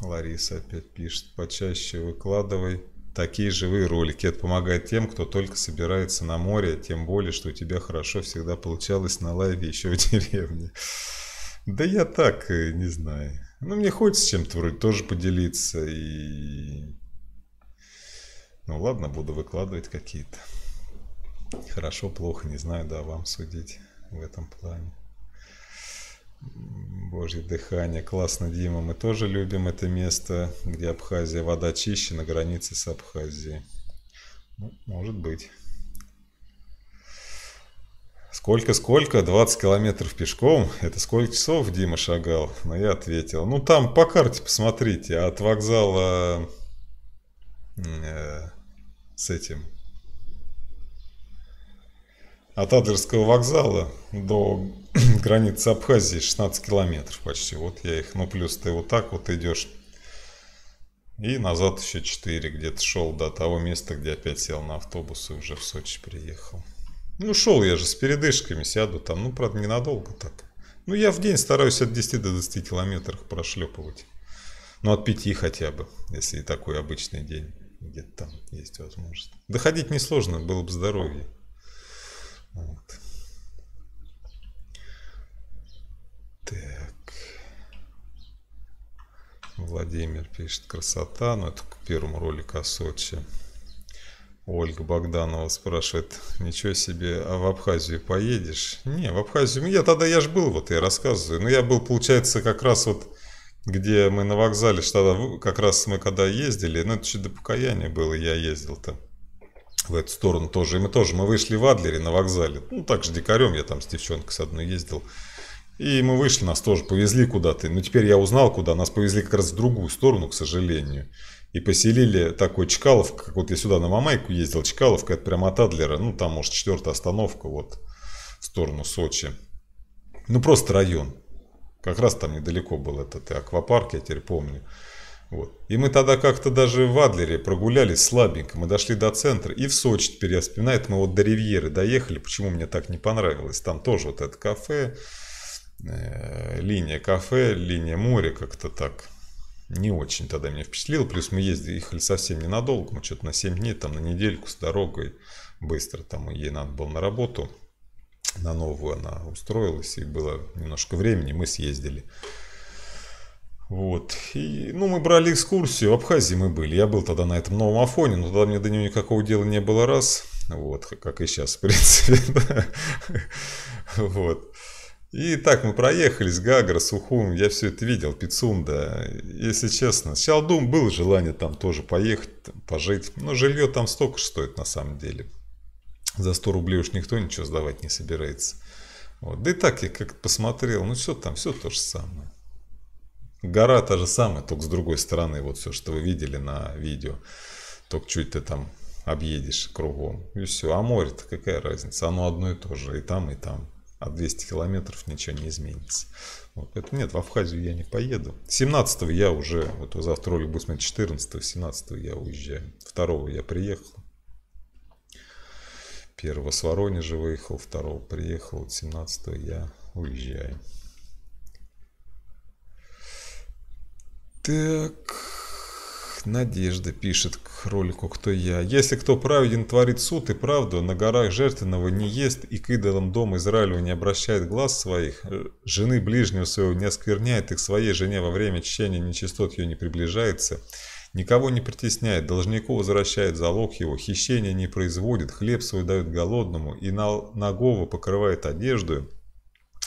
Лариса опять пишет: почаще выкладывай такие живые ролики. Это помогает тем, кто только собирается на море. Тем более, что у тебя хорошо всегда получалось на лайве еще в деревне. Да я так, не знаю. Ну, мне хочется чем-то вроде тоже поделиться. И... ну, ладно, буду выкладывать какие-то. Хорошо, плохо, не знаю, да, вам судить в этом плане. Божье дыхание. Классно, Дима, мы тоже любим это место, где Абхазия, вода чище на границе с Абхазией. Ну, может быть. Сколько-сколько? 20 километров пешком? Это сколько часов Дима шагал? Но я ответил. Ну, там по карте посмотрите. От вокзала с этим... от Адлерского вокзала до границы Абхазии 16 километров почти. Вот я их... ну, плюс ты вот так вот идешь. И назад еще 4 где-то шел до того места, где опять сел на автобус и уже в Сочи приехал. Ну, шел я же с передышками, сяду там, ну, правда, ненадолго так. Ну, я в день стараюсь от 10 до 20 километров прошлепывать. Ну, от 5 хотя бы, если и такой обычный день, где-то там есть возможность. Доходить несложно, было бы здоровье. Вот. Так. Владимир пишет: красота, ну, это к первому ролику о Сочи. Ольга Богданова спрашивает: ничего себе, а в Абхазию поедешь? Не, в Абхазию, я тогда, я же был, вот я рассказываю, но я был, получается, как раз вот, где мы на вокзале, что тогда, как раз мы когда ездили, ну это чуть до покаяния было, я ездил-то в эту сторону тоже, и мы вышли в Адлере на вокзале, ну так же дикарем, я там с девчонкой с одной ездил, И мы вышли, нас тоже повезли куда-то. Но теперь я узнал, куда. Нас повезли как раз в другую сторону, к сожалению. И поселили такой Чкаловка, как вот я сюда на Мамайку ездил, Чкаловка, это прямо от Адлера. Ну, там, может, 4-я остановка, вот, в сторону Сочи. Ну, просто район. Как раз там недалеко был этот аквапарк, я теперь помню. Вот. И мы тогда как-то даже в Адлере прогулялись слабенько. Мы дошли до центра. И в Сочи теперь я вспоминаю, это мы вот до Ривьеры доехали. Почему мне так не понравилось? Там тоже вот это кафе, линия моря, как-то так не очень тогда меня впечатлило. Плюс мы ехали совсем ненадолго, мы что-то на 7 дней, там на недельку с дорогой быстро. Там ей надо было на работу, на новую она устроилась, и было немножко времени, мы съездили. Вот. И, ну, мы брали экскурсию, в Абхазии мы были. Я был тогда на этом Новом Афоне, но тогда мне до него никакого дела не было раз. Вот, как и сейчас, в принципе. Вот. И так мы проехались, Гагра, Сухум, я все это видел, Пицунда, если честно. Сначала думал, было желание там тоже поехать, пожить, но жилье там столько же стоит на самом деле. За 100 рублей уж никто ничего сдавать не собирается. Вот. Да и так я как-то посмотрел, ну все там, все то же самое. Гора та же самая, только с другой стороны, вот все, что вы видели на видео. Только чуть ты там объедешь кругом, и все. А море-то какая разница, оно одно и то же, и там, и там. От 200 километров ничего не изменится. Вот. Поэтому нет, в Абхазию я не поеду. 17-го я уже, вот завтра ролик будет смотреть 14-го, 17-го я уезжаю. 2-го я приехал. 1-го с Воронежа выехал, 2-го приехал, 17-го я уезжаю. Так... Надежда пишет к ролику «Кто я?». Если кто праведен, творит суд и правду, на горах жертвенного не ест и к идолам дома Израилева не обращает глаз своих, жены ближнего своего не оскверняет и к своей жене во время чтения нечистот ее не приближается, никого не притесняет, должнику возвращает залог его, хищения не производит, хлеб свой дает голодному и нагого покрывает одеждою,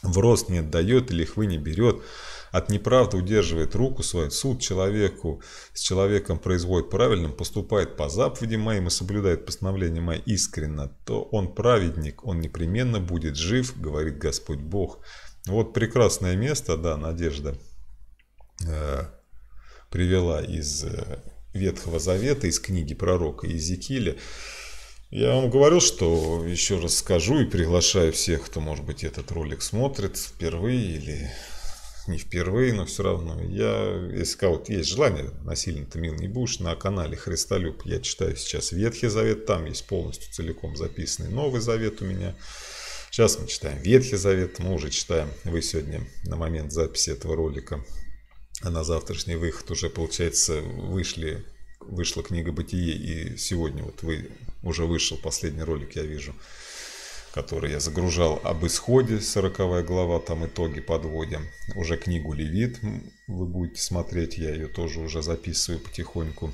в рост не отдает и лихвы не берет, от неправды удерживает руку свою, суд человеку с человеком производит правильным, поступает по заповедям моим и соблюдает постановление мое искренно, то он праведник, он непременно будет жив, говорит Господь Бог. Вот прекрасное место, да, Надежда привела из Ветхого Завета, из книги пророка Иезекииля. Я вам говорил, что еще раз скажу и приглашаю всех, кто, может быть, этот ролик смотрит впервые или... не впервые, но все равно. Я, если у кого-то есть желание, насильно ты, мил, не будешь, на канале Христолюб я читаю сейчас Ветхий Завет, там есть полностью целиком записанный Новый Завет у меня. Сейчас мы читаем Ветхий Завет, мы уже читаем, вы сегодня на момент записи этого ролика, а на завтрашний выход уже, получается, вышла книга Бытие, и сегодня вот уже вышел последний ролик, я вижу, который я загружал об исходе, 40 глава, там итоги подводим. Уже книгу Левит вы будете смотреть, я ее тоже уже записываю потихоньку.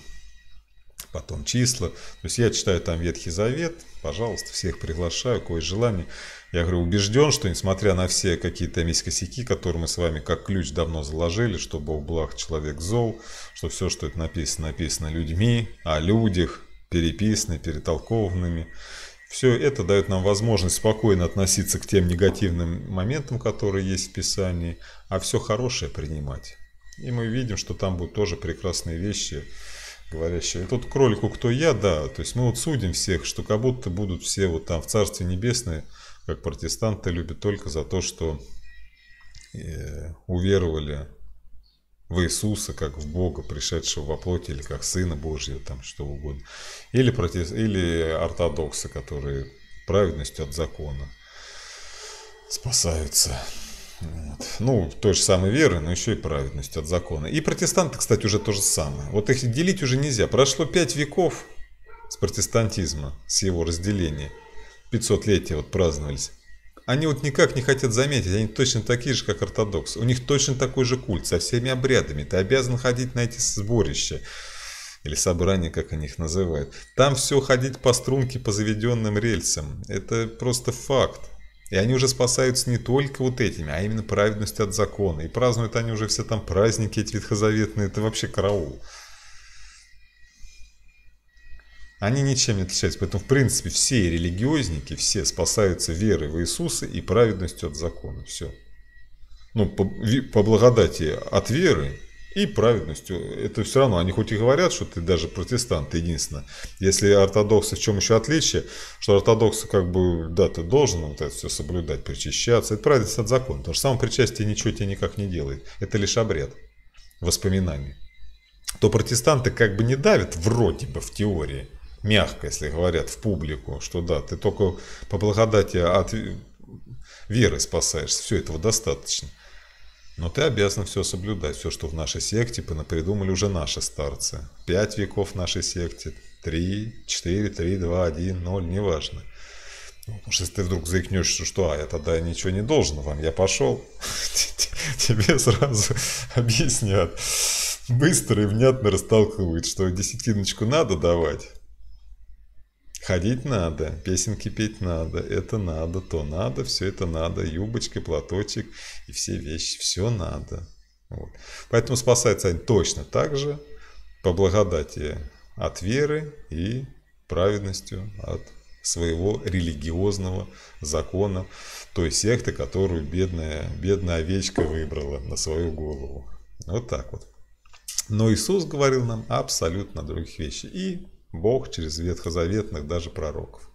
Потом числа. То есть я читаю там Ветхий Завет, пожалуйста, всех приглашаю, кое желание. Я говорю, убежден, что несмотря на все какие-то есть косяки, которые мы с вами как ключ давно заложили, что Бог благ, человек зол, что все, что это написано, написано людьми, о людях, переписано, перетолкованными. Все это дает нам возможность спокойно относиться к тем негативным моментам, которые есть в Писании, а все хорошее принимать. И мы видим, что там будут тоже прекрасные вещи, говорящие. И тут к ролику «Кто я?», да, то есть мы вот судим всех, что как будто будут все вот там в Царстве Небесное, как протестанты любят только за то, что уверовали в Иисуса, как в Бога, пришедшего во плоти, или как Сына Божьего, там что угодно. Или ортодоксы, которые праведностью от закона спасаются. Вот. Ну, той же самой веры, но еще и праведностью от закона. И протестанты, кстати, уже то же самое. Вот их делить уже нельзя. Прошло 5 веков с протестантизма, с его разделения. 500-летие вот праздновались. Они вот никак не хотят заметить, они точно такие же, как ортодоксы. У них точно такой же культ, со всеми обрядами. Ты обязан ходить на эти сборища, или собрания, как они их называют. Там все ходить по струнке, по заведенным рельсам. Это просто факт. И они уже спасаются не только вот этими, а именно праведностью от закона. И празднуют они уже все там праздники эти ветхозаветные, это вообще караул. Они ничем не отличаются, поэтому, в принципе, все религиозники, все спасаются верой в Иисуса и праведностью от закона. Все. ну, по благодати от веры и праведностью. Это все равно, они хоть и говорят, что ты даже протестант, единственное. Если ортодоксы, в чем еще отличие, что ортодоксы как бы, да, ты должен вот это все соблюдать, причащаться. Это праведность от закона, потому что само причастие ничего тебе никак не делает. Это лишь обряд воспоминаний. То протестанты как бы не давят, вроде бы, в теории, мягко, если говорят, в публику, что да, ты только по благодати от веры спасаешься, все этого достаточно. Но ты обязан все соблюдать, все, что в нашей секте понапридумали уже наши старцы. 5 веков в нашей секте, 3, 4, 3, 2, 1, 0, неважно. Потому что если ты вдруг заикнешь, что я тогда ничего не должен вам, я пошел, тебе сразу объяснят. Быстро и внятно растолкуют, что десятиночку надо давать. Ходить надо, песенки петь надо, это надо, то надо, все это надо, юбочка, платочек и все вещи, все надо. Вот. Поэтому спасаются они точно так же, по благодати от веры и праведностью от своего религиозного закона, той секты, которую бедная овечка выбрала на свою голову. Вот так вот. Но Иисус говорил нам абсолютно других вещей. И Бог через ветхозаветных даже пророков.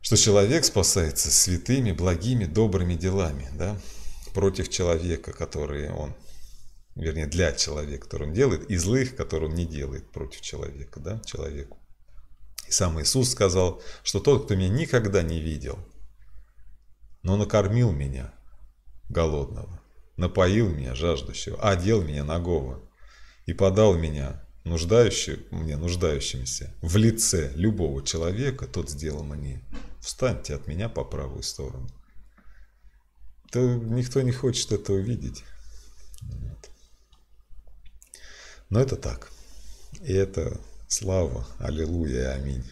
Что человек спасается святыми, благими, добрыми делами, да? Против человека, который он, вернее, для человека, который он делает, и злых, которые он не делает против человека, да? Человеку. И сам Иисус сказал, что тот, кто меня никогда не видел, но накормил меня голодного, напоил меня жаждущего, одел меня нагого и подал меня нуждающимся в лице любого человека, тот сделал мне. Встаньте от меня по правую сторону. То никто не хочет этого видеть. Нет. Но это так. И это слава, аллилуйя, аминь,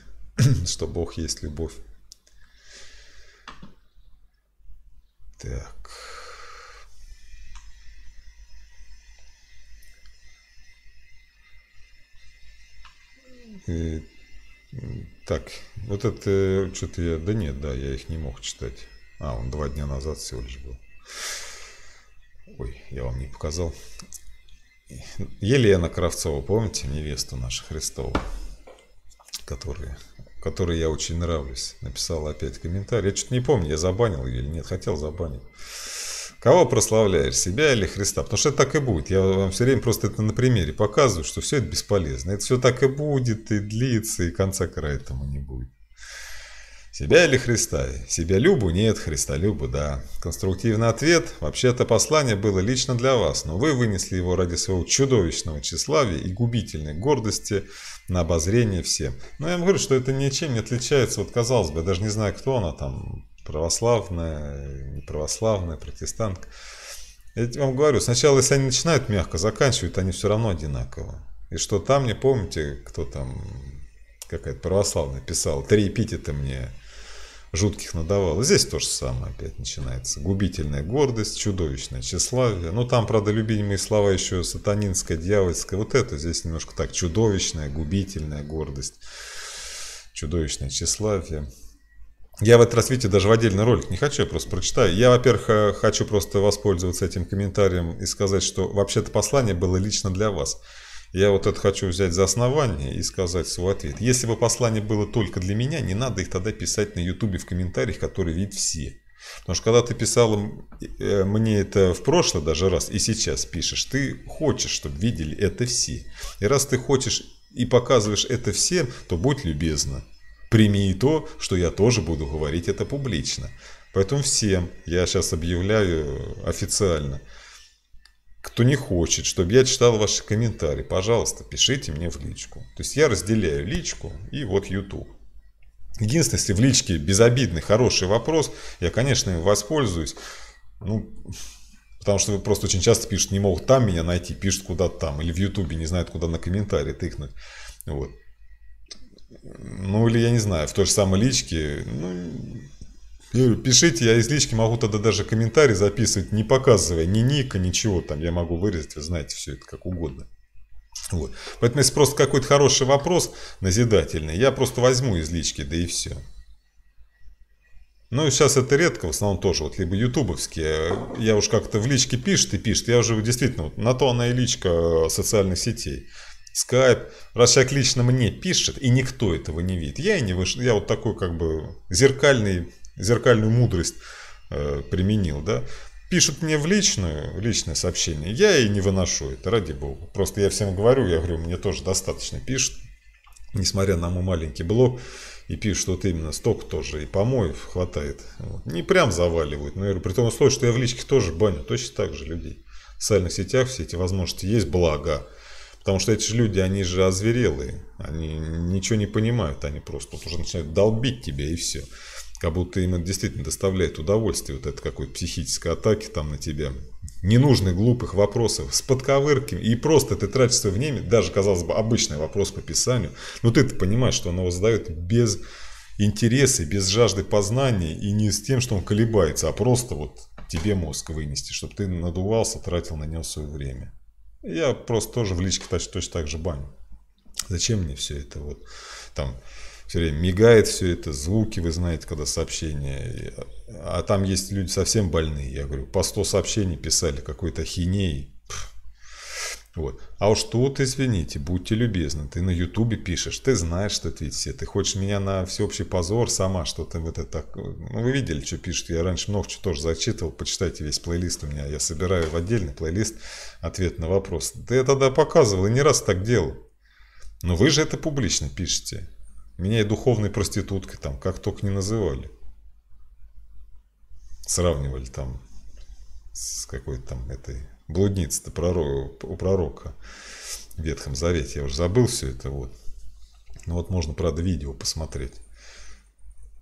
что Бог есть любовь. Так. Так, вот это что-то я... Да нет, да, я их не мог читать. Он 2 дня назад всего лишь был. Ой, я вам не показал. Елена Кравцова, помните, невесту нашу Христову, которой я очень нравлюсь, написала опять комментарий. Я что-то не помню, я забанил ее или нет, хотел забанить. Кого прославляешь, себя или Христа? Потому что это так и будет. Я вам все время просто это на примере показываю, что все это бесполезно. Это все так и будет, и длится, и конца края этому не будет. Себя или Христа? Себя любу? Нет, Христа любу, да. Конструктивный ответ. Вообще-то послание было лично для вас, но вы вынесли его ради своего чудовищного тщеславия и губительной гордости на обозрение всем. Но я вам говорю, что это ничем не отличается. Вот казалось бы, я даже не знаю, кто она там. Православная, неправославная, протестантка. Я вам говорю, сначала, если они начинают мягко, заканчивают, они все равно одинаково. И что там, не помните, кто там, какая-то православная писала, 3 эпитета мне жутких надавала. Здесь то же самое опять начинается. Губительная гордость, чудовищное тщеславие. Ну, там, правда, любимые слова еще сатанинская, дьявольская. Вот это здесь немножко так, чудовищная, губительная гордость, чудовищное тщеславие. Я в этот раз, видите, даже в отдельный ролик не хочу, я просто прочитаю. Я, во-первых, хочу просто воспользоваться этим комментарием и сказать, что вообще-то послание было лично для вас. Я вот это хочу взять за основание и сказать свой ответ. Если бы послание было только для меня, не надо их тогда писать на Ютубе в комментариях, которые видят все. Потому что когда ты писал мне это в прошлый даже раз и сейчас пишешь, ты хочешь, чтобы видели это все. И раз ты хочешь и показываешь это всем, то будь любезна. Прими и то, что я тоже буду говорить это публично. Поэтому всем я сейчас объявляю официально. Кто не хочет, чтобы я читал ваши комментарии, пожалуйста, пишите мне в личку. То есть я разделяю личку и вот YouTube. Единственное, если в личке безобидный, хороший вопрос, я, конечно, им воспользуюсь. Потому что просто очень часто пишут, не могут там меня найти, пишут куда-то там. Или в YouTube не знают, куда на комментарии тыкнуть. Вот. Или я не знаю, в той же самой личке, я говорю, пишите, я из лички могу тогда даже комментарий записывать, не показывая ни ника, ничего там, я могу вырезать, вы знаете, все это как угодно. Вот. Поэтому если просто какой-то хороший вопрос, назидательный, я просто возьму из лички, да и все. Ну и сейчас это редко, в основном тоже, вот либо ютубовские, я уж как-то в личке пишет и пишет, я уже действительно, вот, на то она и личка социальных сетей. Скайп, раз человек лично мне пишет, и никто этого не видит, я и не вышел, я вот такой как бы зеркальную мудрость применил, да. Пишут мне в личное сообщение, я и не выношу это, ради бога. Просто я всем говорю, мне тоже достаточно пишут, несмотря на мой маленький блог, и пишут вот именно столько тоже, и помоев хватает. Вот. Не прям заваливают, но я говорю, при том условии, что я в личке тоже баню точно так же людей. В социальных сетях все эти возможности есть, блага. Потому что эти же люди, они же озверелые, они ничего не понимают, они просто вот уже начинают долбить тебя и все. Как будто им это действительно доставляет удовольствие, вот это какой-то психической атаки там на тебя. Ненужных глупых вопросов с подковырками, и просто ты тратишь свое время, даже, казалось бы, обычный вопрос по писанию, но ты-то понимаешь, что он его задает без интереса, без жажды познания, и не с тем, что он колебается, а просто вот тебе мозг вынести, чтобы ты надувался, тратил на него свое время. Я просто тоже в личке точно так же баню. Зачем мне все это? Вот там все время мигает все это, звуки, вы знаете, когда сообщения. А там есть люди совсем больные. Я говорю, по 100 сообщений писали какой-то ахинеи. Вот. А уж тут, извините, будьте любезны, ты на ютубе пишешь, ты знаешь, что это ведь все, ты хочешь меня на всеобщий позор сама что-то вот это такое. Ну, вы видели, что пишут, я раньше много чего тоже зачитывал, почитайте весь плейлист у меня, я собираю в отдельный плейлист ответ на вопрос. Да я тогда показывал и не раз так делал, но вы же это публично пишете, меня и духовной проституткой там как только не называли, сравнивали там с какой-то там этой... Блудница-то у пророка в Ветхом Завете. Я уже забыл все это. Вот. Ну вот можно, правда, видео посмотреть.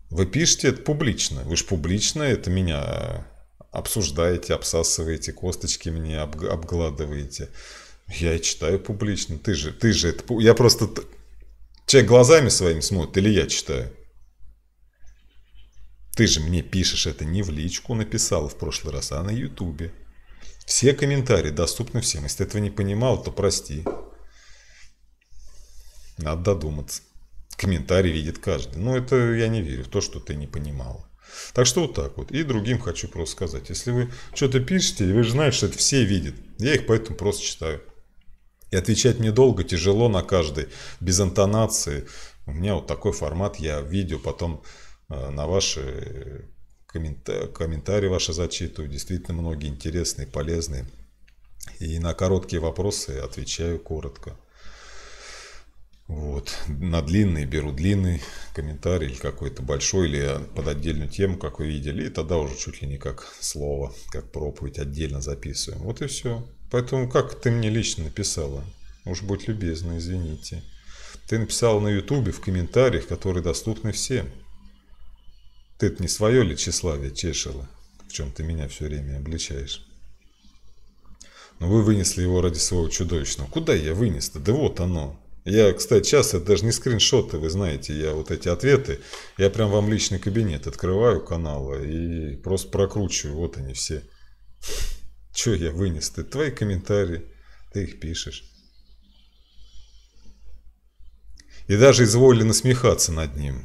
Вы пишете это публично. Вы же публично это меня обсуждаете, обсасываете, косточки мне обгладываете. Я читаю публично. Ты же это... Я просто... Человек глазами своими смотрит или я читаю? Ты же мне пишешь это не в личку написала в прошлый раз, а на ютубе. Все комментарии доступны всем. Если ты этого не понимал, то прости. Надо додуматься. Комментарий видит каждый. Но это я не верю в то, что ты не понимал. Так что вот так вот. И другим хочу просто сказать. Если вы что-то пишете, и вы же знаете, что это все видят. Я их поэтому просто читаю. И отвечать мне долго, тяжело на каждый. Без интонации. У меня вот такой формат. Я видео потом на ваши... комментарии ваши зачитываю, действительно многие интересные, полезные. И на короткие вопросы отвечаю коротко. Вот. На длинные беру длинный комментарий, или какой-то большой, или под отдельную тему, как вы видели. И тогда уже чуть ли не как слово, как проповедь отдельно записываем. Вот и все. Поэтому как ты мне лично написала? Уж будь любезна, извините. Ты написала на ютубе в комментариях, которые доступны всем. Ты-то не свое ли тщеславие чешила, в чем ты меня все время обличаешь? Но вы вынесли его ради своего чудовищного. Куда я вынес-то? Да вот оно. Я, кстати, сейчас, это даже не скриншоты, вы знаете, я вот эти ответы, я прям вам личный кабинет открываю канала и просто прокручиваю, вот они все. Че я вынес-то? Твои комментарии, ты их пишешь. И даже изволили насмехаться над ним.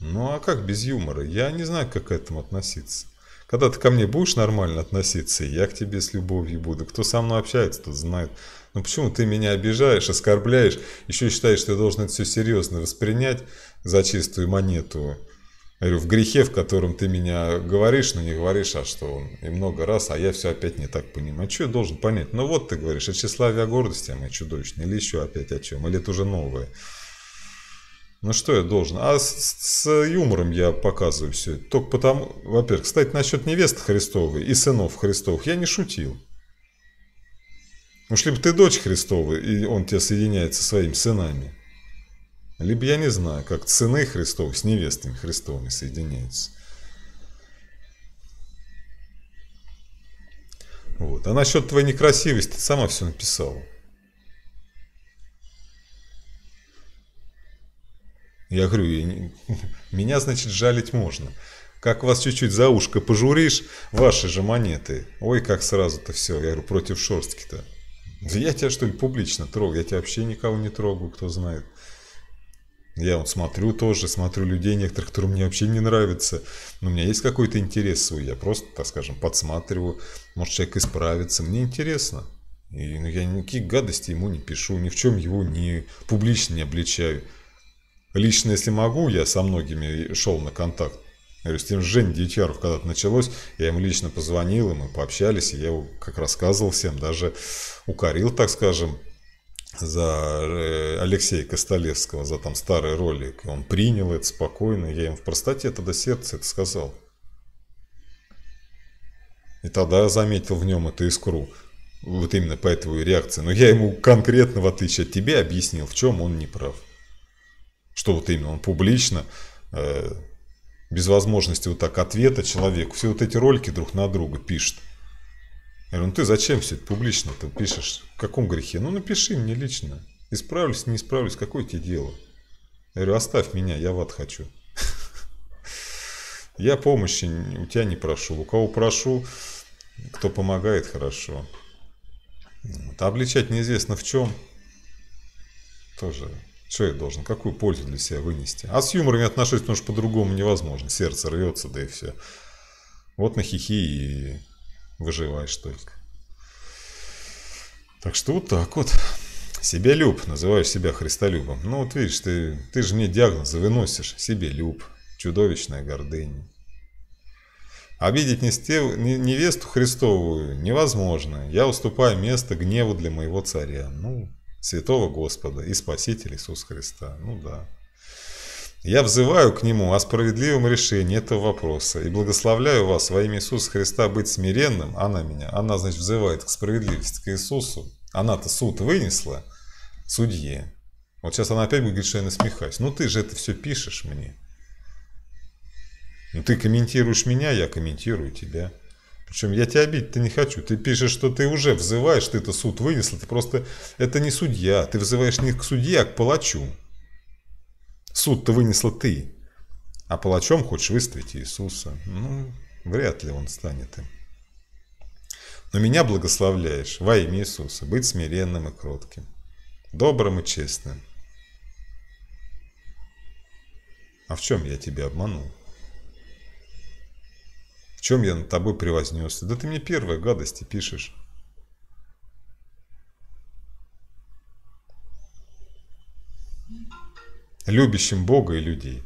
Ну а как без юмора? Я не знаю, как к этому относиться. Когда ты ко мне будешь нормально относиться, я к тебе с любовью буду. Кто со мной общается, тот знает. Ну почему ты меня обижаешь, оскорбляешь, еще считаешь, что я должен это все серьезно воспринять за чистую монету? Я говорю, в грехе, в котором ты меня говоришь, но не говоришь, а что он и много раз, а я все опять не так понимаю. А что я должен понять? Ну вот ты говоришь, о тщеславии, о гордости, а моя чудовищная, или еще опять о чем, или это уже новое. Ну что я должен? А с юмором я показываю все. Только потому... Во-первых, кстати, насчет невесты Христовой и сынов Христовых я не шутил. Уж либо ты дочь Христова, и он тебя соединяет со своими сынами. Либо я не знаю, как сыны Христовы с невестами Христовыми соединяются. Вот. А насчет твоей некрасивости ты сама все написала. Я говорю, меня, значит, жалить можно. Как вас чуть-чуть за ушко пожуришь, ваши же монеты. Ой, как сразу-то все. Я говорю, против шерстки-то. Да я тебя, что ли, публично трогаю? Я тебя вообще никого не трогаю, кто знает. Я вот смотрю тоже, смотрю людей некоторых, которые мне вообще не нравятся. Но у меня есть какой-то интерес свой, я просто, так скажем, подсматриваю. Может, человек исправится, мне интересно. И, ну, я никаких гадостей ему не пишу, ни в чем его не публично не обличаю. Лично, если могу, я со многими шел на контакт. Я говорю, с тем Женей Девятьяром когда-то началось, я ему лично позвонил, и мы пообщались, и я его, как рассказывал всем, даже укорил, так скажем, за Алексея Костолевского, за там старый ролик. Он принял это спокойно, я им в простоте тогда сердце это сказал. И тогда я заметил в нем эту искру, вот именно по этой реакции. Но я ему конкретно, в отличие от тебя, объяснил, в чем он не прав. Что вот именно он публично, без возможности вот так ответа человеку, все вот эти ролики друг на друга пишет. Я говорю, ну ты зачем все это публично-то пишешь? В каком грехе? Ну напиши мне лично. Исправлюсь, не исправлюсь, какое тебе дело? Я говорю, оставь меня, я в ад хочу. Я помощи у тебя не прошу. У кого прошу, кто помогает, хорошо. А обличать неизвестно в чем. Тоже, что я должен, какую пользу для себя вынести? А с юмором я отношусь, потому что по-другому невозможно. Сердце рвется, да и все. Вот на хихи и... выживаешь только. Так что вот так вот. Себя люб. Называешь себя Христолюбом. Ну вот видишь, ты же мне диагнозы выносишь. Себе люб. Чудовищная гордыня. Обидеть невесту Христовую невозможно. Я уступаю место гневу для моего царя. Ну, святого Господа и Спасителя Иисуса Христа. Ну да. Я взываю к Нему о справедливом решении этого вопроса и благословляю вас во имя Иисуса Христа быть смиренным. Она меня, она, значит, взывает к справедливости, к Иисусу. Она-то суд вынесла судье. Вот сейчас она опять будет говорить, что я насмехаюсь. Ну ты же это все пишешь мне. Ну ты комментируешь меня, я комментирую тебя. Причем я тебя обидеть-то не хочу. Ты пишешь, что ты уже взываешь, ты это суд вынесла. Ты просто, это не судья. Ты взываешь не к судье, а к палачу. Суд-то вынесла ты, а палачом хочешь выставить Иисуса. Ну, вряд ли он станет им. Но меня благословляешь во имя Иисуса быть смиренным и кротким, добрым и честным. А в чем я тебя обманул? В чем я над тобой превознесся? Да ты мне первые гадости пишешь. Любящим Бога и людей.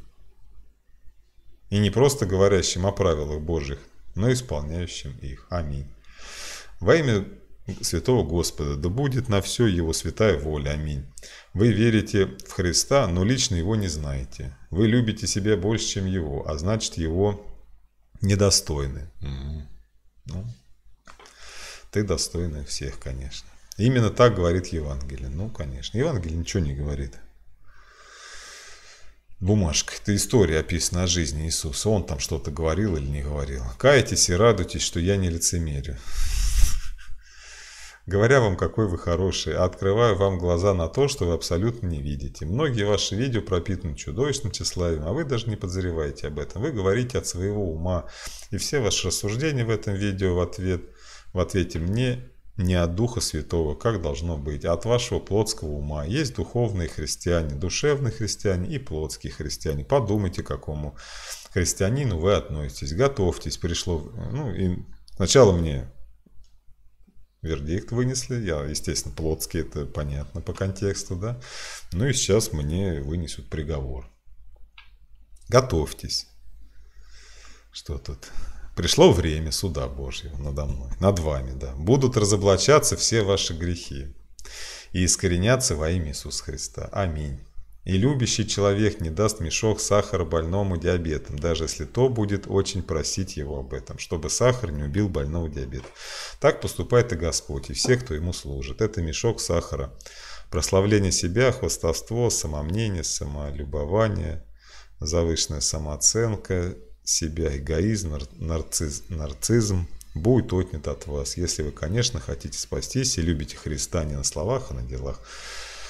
И не просто говорящим о правилах Божьих, но исполняющим их. Аминь. Во имя Святого Господа, да будет на все Его святая воля. Аминь. Вы верите в Христа, но лично Его не знаете. Вы любите себя больше, чем Его, а значит Его недостойны. Ну, ты достойна всех, конечно. Именно так говорит Евангелие. Ну, конечно. Евангелие ничего не говорит. Бумажка. Это история описана о жизни Иисуса. Он там что-то говорил или не говорил. Кайтесь и радуйтесь, что я не лицемерю. Говоря вам, какой вы хороший, открываю вам глаза на то, что вы абсолютно не видите. Многие ваши видео пропитаны чудовищным тщеславием, а вы даже не подозреваете об этом. Вы говорите от своего ума. И все ваши рассуждения в этом видео в ответе мне не от Духа Святого, как должно быть, а от вашего плотского ума. Есть духовные христиане, душевные христиане и плотские христиане. Подумайте, к какому христианину вы относитесь. Готовьтесь, пришло... Ну, и сначала мне вердикт вынесли. Я, естественно, плотский, это понятно по контексту, да? Ну и сейчас мне вынесут приговор. Готовьтесь. Что тут... Пришло время суда Божьего надо мной, над вами, да. Будут разоблачаться все ваши грехи и искореняться во имя Иисуса Христа. Аминь. И любящий человек не даст мешок сахара больному диабетом, даже если то будет очень просить его об этом, чтобы сахар не убил больного диабета. Так поступает и Господь, и все, кто ему служит. Это мешок сахара. Прославление себя, хвастовство, самомнение, самолюбование, завышенная самооценка – себя, эгоизм, нарцизм будет отнят от вас, если вы, конечно, хотите спастись и любите Христа не на словах, а на делах.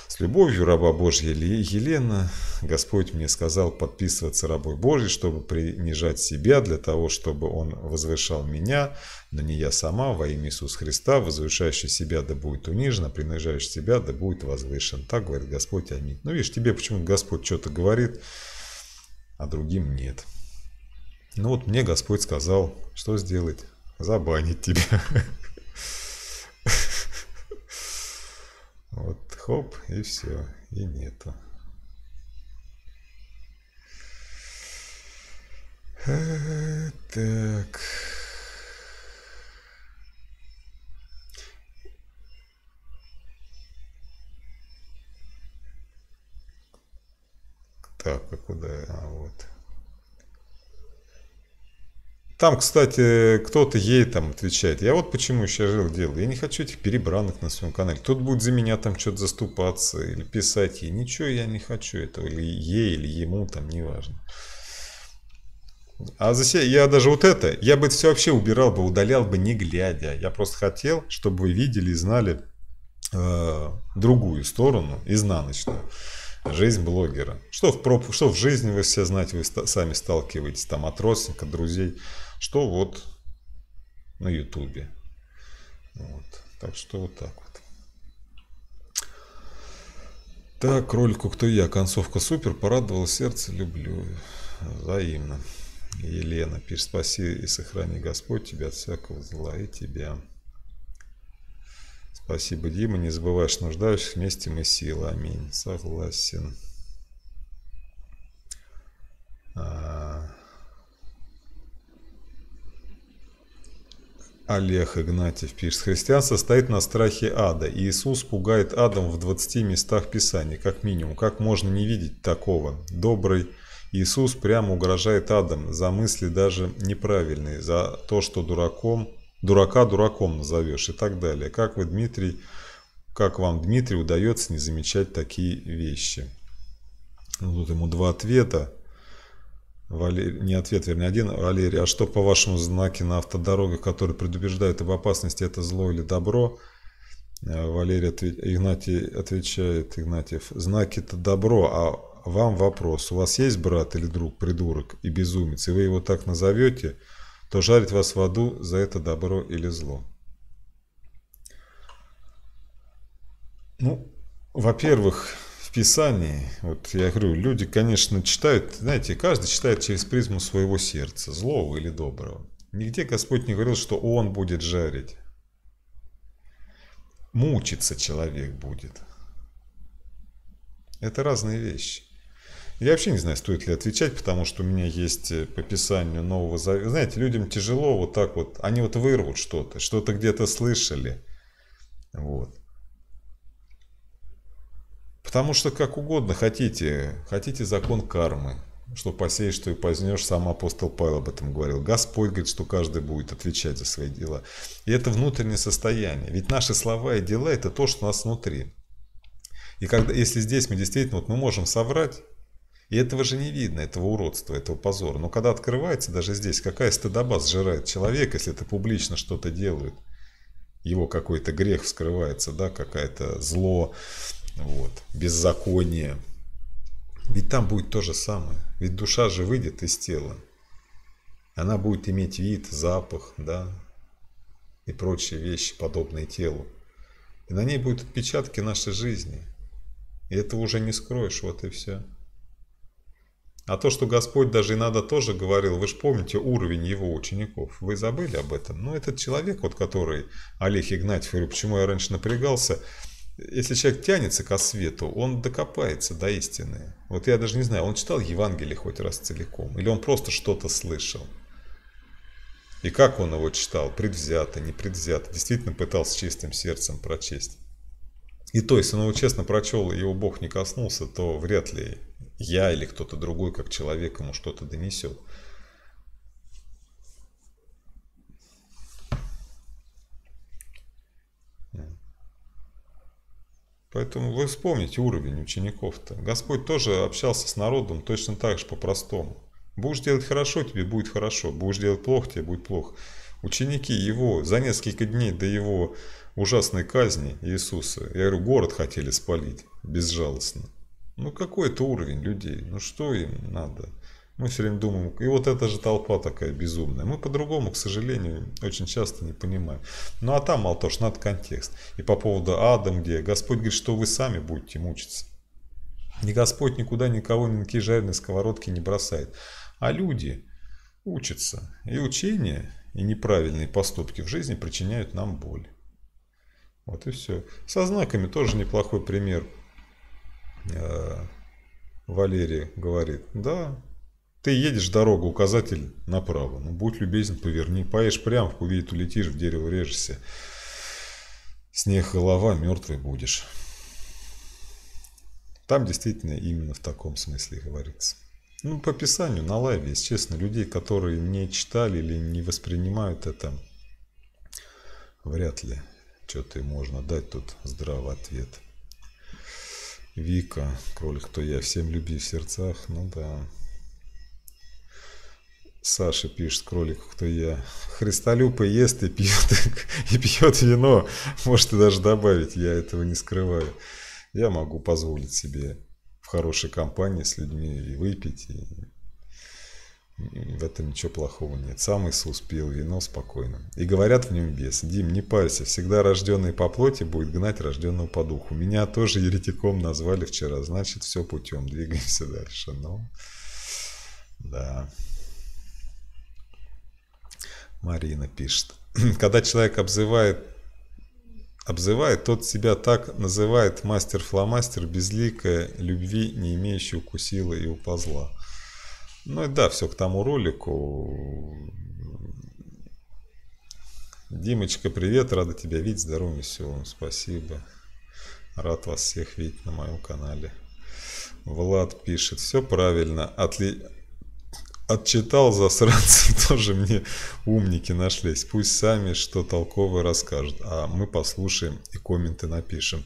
С любовью, раба Божья Елена, Господь мне сказал подписываться рабой Божьей, чтобы принижать себя, для того, чтобы Он возвышал меня, но не я сама, во имя Иисуса Христа, возвышающий себя да будет унижен, а принижающий себя да будет возвышен. Так говорит Господь, аминь. Ну видишь, тебе почему-то Господь что-то говорит, а другим нет. Ну вот мне Господь сказал, что сделать? Забанить тебя. Вот, хоп, и все, и нету. Так. Так, а куда? А, вот. Там, кстати, кто-то ей там отвечает. Я вот почему еще жил дело. Я не хочу этих перебранок на своем канале. Кто-то будет за меня там что-то заступаться или писать ей. Ничего я не хочу этого. Или ей, или ему, там, неважно. А за себя, я даже вот это, я бы все вообще убирал бы, удалял бы, не глядя. Я просто хотел, чтобы вы видели и знали другую сторону, изнаночную. Жизнь блогера. Что в жизни вы все знаете, вы сами сталкиваетесь, там, от родственников, друзей. Что вот на Ютубе. Вот. Так что вот так вот. Так, ролику «Кто я?» концовка супер, порадовал сердце, люблю. Взаимно. Елена пишет: спаси и сохрани Господь тебя от всякого зла и тебя. Спасибо, Дима, не забываешь нуждающих, вместе мы сила. Аминь. Согласен. Олег Игнатьев пишет: христианство стоит на страхе ада. Иисус пугает адом в 20 местах Писания, как минимум. Как можно не видеть такого? Добрый Иисус прямо угрожает адом за мысли даже неправильные, за то, что дурака дураком назовешь и так далее. Как вам, Дмитрий, удается не замечать такие вещи? Ну, тут ему два ответа. Один. Валерий, а что, по-вашему, знаки на автодорогах, которые предупреждают об опасности, это зло или добро? Валерий Игнатьев отвечает, знаки это добро, а вам вопрос. У вас есть брат или друг, придурок и безумец, и вы его так назовете, то жарит вас в аду за это добро или зло. Ну, во-первых, в Писании, вот я говорю, люди, конечно, читают, знаете, каждый читает через призму своего сердца, злого или доброго. Нигде Господь не говорил, что Он будет жарить. Мучиться человек будет. Это разные вещи. Я вообще не знаю, стоит ли отвечать, потому что у меня есть по Писанию Нового Завета. Знаете, людям тяжело вот так вот. Они вот вырвут что-то, что-то где-то слышали. Вот. Потому что как угодно хотите закон кармы. Что посеешь, что и познешь. Сам апостол Павел об этом говорил. Господь говорит, что каждый будет отвечать за свои дела. И это внутреннее состояние. Ведь наши слова и дела – это то, что у нас внутри. И когда, если здесь мы действительно, вот мы можем соврать, и этого же не видно, этого уродства, этого позора. Но когда открывается, даже здесь, какая стыдоба сжирает человека, если это публично что-то делают. Его какой-то грех вскрывается, да, какое-то зло, вот, беззаконие. Ведь там будет то же самое. Ведь душа же выйдет из тела. Она будет иметь вид, запах, да, и прочие вещи, подобные телу. И на ней будут отпечатки нашей жизни. И этого уже не скроешь, вот и все. А то, что Господь даже иногда тоже говорил, вы же помните уровень его учеников. Вы забыли об этом? Но этот человек, вот который, Олег Игнатьев, говорю, почему я раньше напрягался, если человек тянется ко свету, он докопается до истины. Вот я даже не знаю, он читал Евангелие хоть раз целиком? Или он просто что-то слышал? И как он его читал? Предвзято, непредвзято? Действительно пытался чистым сердцем прочесть? И то, если он его честно прочел, и его Бог не коснулся, то вряд ли я или кто-то другой, как человек, ему что-то донесет. Поэтому вы вспомните уровень учеников-то. Господь тоже общался с народом точно так же по-простому. Будешь делать хорошо, тебе будет хорошо. Будешь делать плохо, тебе будет плохо. Ученики его за несколько дней до его ужасной казни Иисуса, я говорю, город хотели спалить безжалостно. Ну какой это уровень людей? Ну что им надо? Мы все время думаем, и вот эта же толпа такая безумная. Мы по-другому, к сожалению, очень часто не понимаем. Ну а там, мало того, что надо контекст. И по поводу ада, где Господь говорит, что вы сами будете мучиться. И Господь никуда никого ни на какие жареные сковородки не бросает. А люди учатся. И учения, и неправильные поступки в жизни причиняют нам боль. Вот и все. Со знаками тоже неплохой пример. Валерий говорит, да... Ты едешь дорогу, указатель направо. Ну, будь любезен, поверни. Поешь прямо, в кувет улетишь, в дерево режешься. Снег голова, мертвый будешь. Там действительно именно в таком смысле говорится. Ну, по Писанию, на лайве, если честно, людей, которые не читали или не воспринимают это, вряд ли что-то им можно дать тут здравый ответ. Вика, кролик, то я, всем любви в сердцах, ну да. Саша пишет, кролик, кто я. Христолюб и ест, и пьет вино. Можете даже добавить, я этого не скрываю. Я могу позволить себе в хорошей компании с людьми и выпить. И в этом ничего плохого нет. Сам Иисус пил вино спокойно. И говорят в нем бес. Дим, не парься, всегда рожденный по плоти будет гнать рожденного по духу. Меня тоже еретиком назвали вчера. Значит, все путем. Двигаемся дальше. Ну, да. Марина пишет. Когда человек обзывает, тот себя так называет мастер-фломастер, безликая, любви не имеющая, укусила и уползла. Ну и да, все к тому ролику. Димочка, привет, рада тебя видеть, здоровья, всего, спасибо. Рад вас всех видеть на моем канале. Влад пишет, все правильно, отлично. Отчитал, засранцы, тоже мне умники нашлись. Пусть сами что толковое расскажут, а мы послушаем и комменты напишем.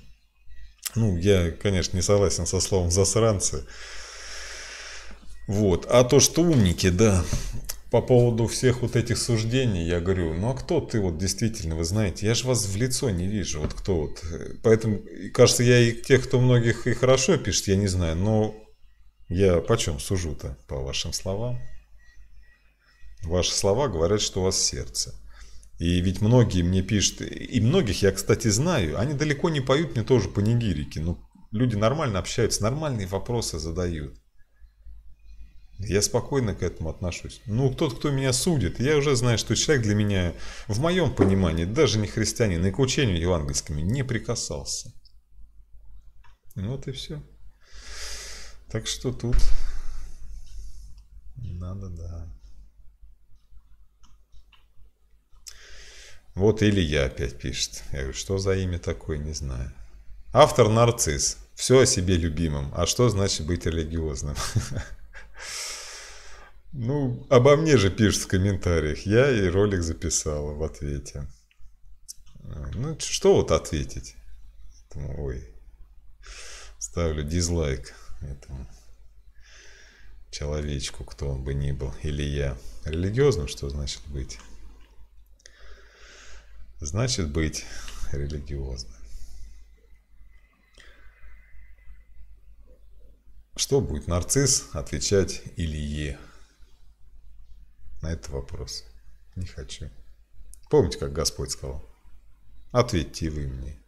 Ну, я, конечно, не согласен со словом «засранцы». Вот. А то, что умники, да. По поводу всех вот этих суждений, я говорю, ну а кто ты вот действительно, вы знаете, я же вас в лицо не вижу, вот кто вот. Поэтому, кажется, я и тех, кто многих и хорошо пишет, я не знаю, но... Я почем сужу-то, по вашим словам? Ваши слова говорят, что у вас сердце. И ведь многие мне пишут, и многих я, кстати, знаю, они далеко не поют мне тоже панигирики, но люди нормально общаются, нормальные вопросы задают. Я спокойно к этому отношусь. Ну, тот, кто меня судит, я уже знаю, что человек для меня, в моем понимании, даже не христианин, и к учению евангельскому не прикасался. Вот и все. Так что тут надо, да. Вот Илья опять пишет. Я говорю, что за имя такое, не знаю. Автор нарцисс. Все о себе любимом. А что значит быть религиозным? Ну, обо мне же пишут в комментариях. Я и ролик записала в ответе. Ну, что вот ответить? Ой, ставлю дизлайк этому человечку, кто он бы ни был, или я. Религиозным что значит быть? Значит быть религиозным. Что будет нарцисс отвечать Илье на этот вопрос? Не хочу. Помните, как Господь сказал? Ответьте вы мне.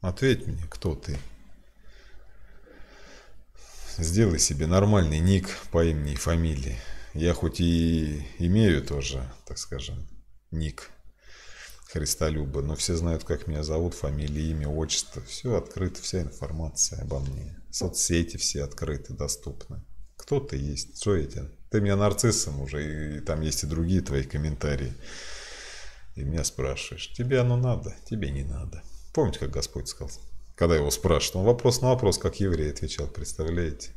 Ответь мне, кто ты? Сделай себе нормальный ник по имени и фамилии. Я хоть и имею тоже, так скажем, ник Христолюба, но все знают, как меня зовут, фамилия, имя, отчество. Все открыто, вся информация обо мне. Соцсети все открыты, доступны. Кто ты есть? Что я тебе? Ты меня нарциссом уже, и там есть и другие твои комментарии. И меня спрашиваешь, тебе оно надо, тебе не надо. Помните, как Господь сказал? Когда его спрашивают, он вопрос на вопрос, как еврей, отвечал, представляете?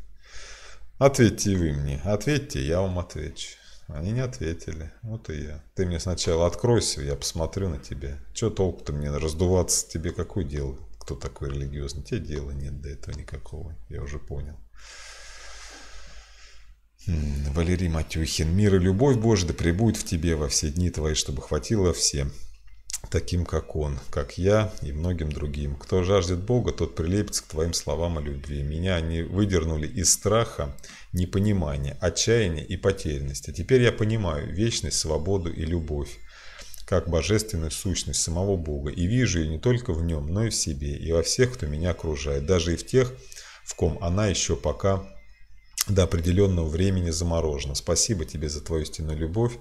Ответьте вы мне, ответьте, я вам отвечу. Они не ответили, вот и я. Ты мне сначала откройся, я посмотрю на тебя. Че толку-то мне раздуваться, тебе какое дело? Кто такой религиозный? Тебе дела нет до этого никакого, я уже понял. Валерий Матюхин. Мир и любовь Божия да пребудет в тебе во все дни твои, чтобы хватило всем, таким как он, как я и многим другим. Кто жаждет Бога, тот прилепится к твоим словам о любви. Меня они выдернули из страха, непонимания, отчаяния и потерянности. А теперь я понимаю вечность, свободу и любовь как божественную сущность самого Бога. И вижу ее не только в нем, но и в себе, и во всех, кто меня окружает, даже и в тех, в ком она еще пока до определенного времени заморожена. Спасибо тебе за твою истинную любовь.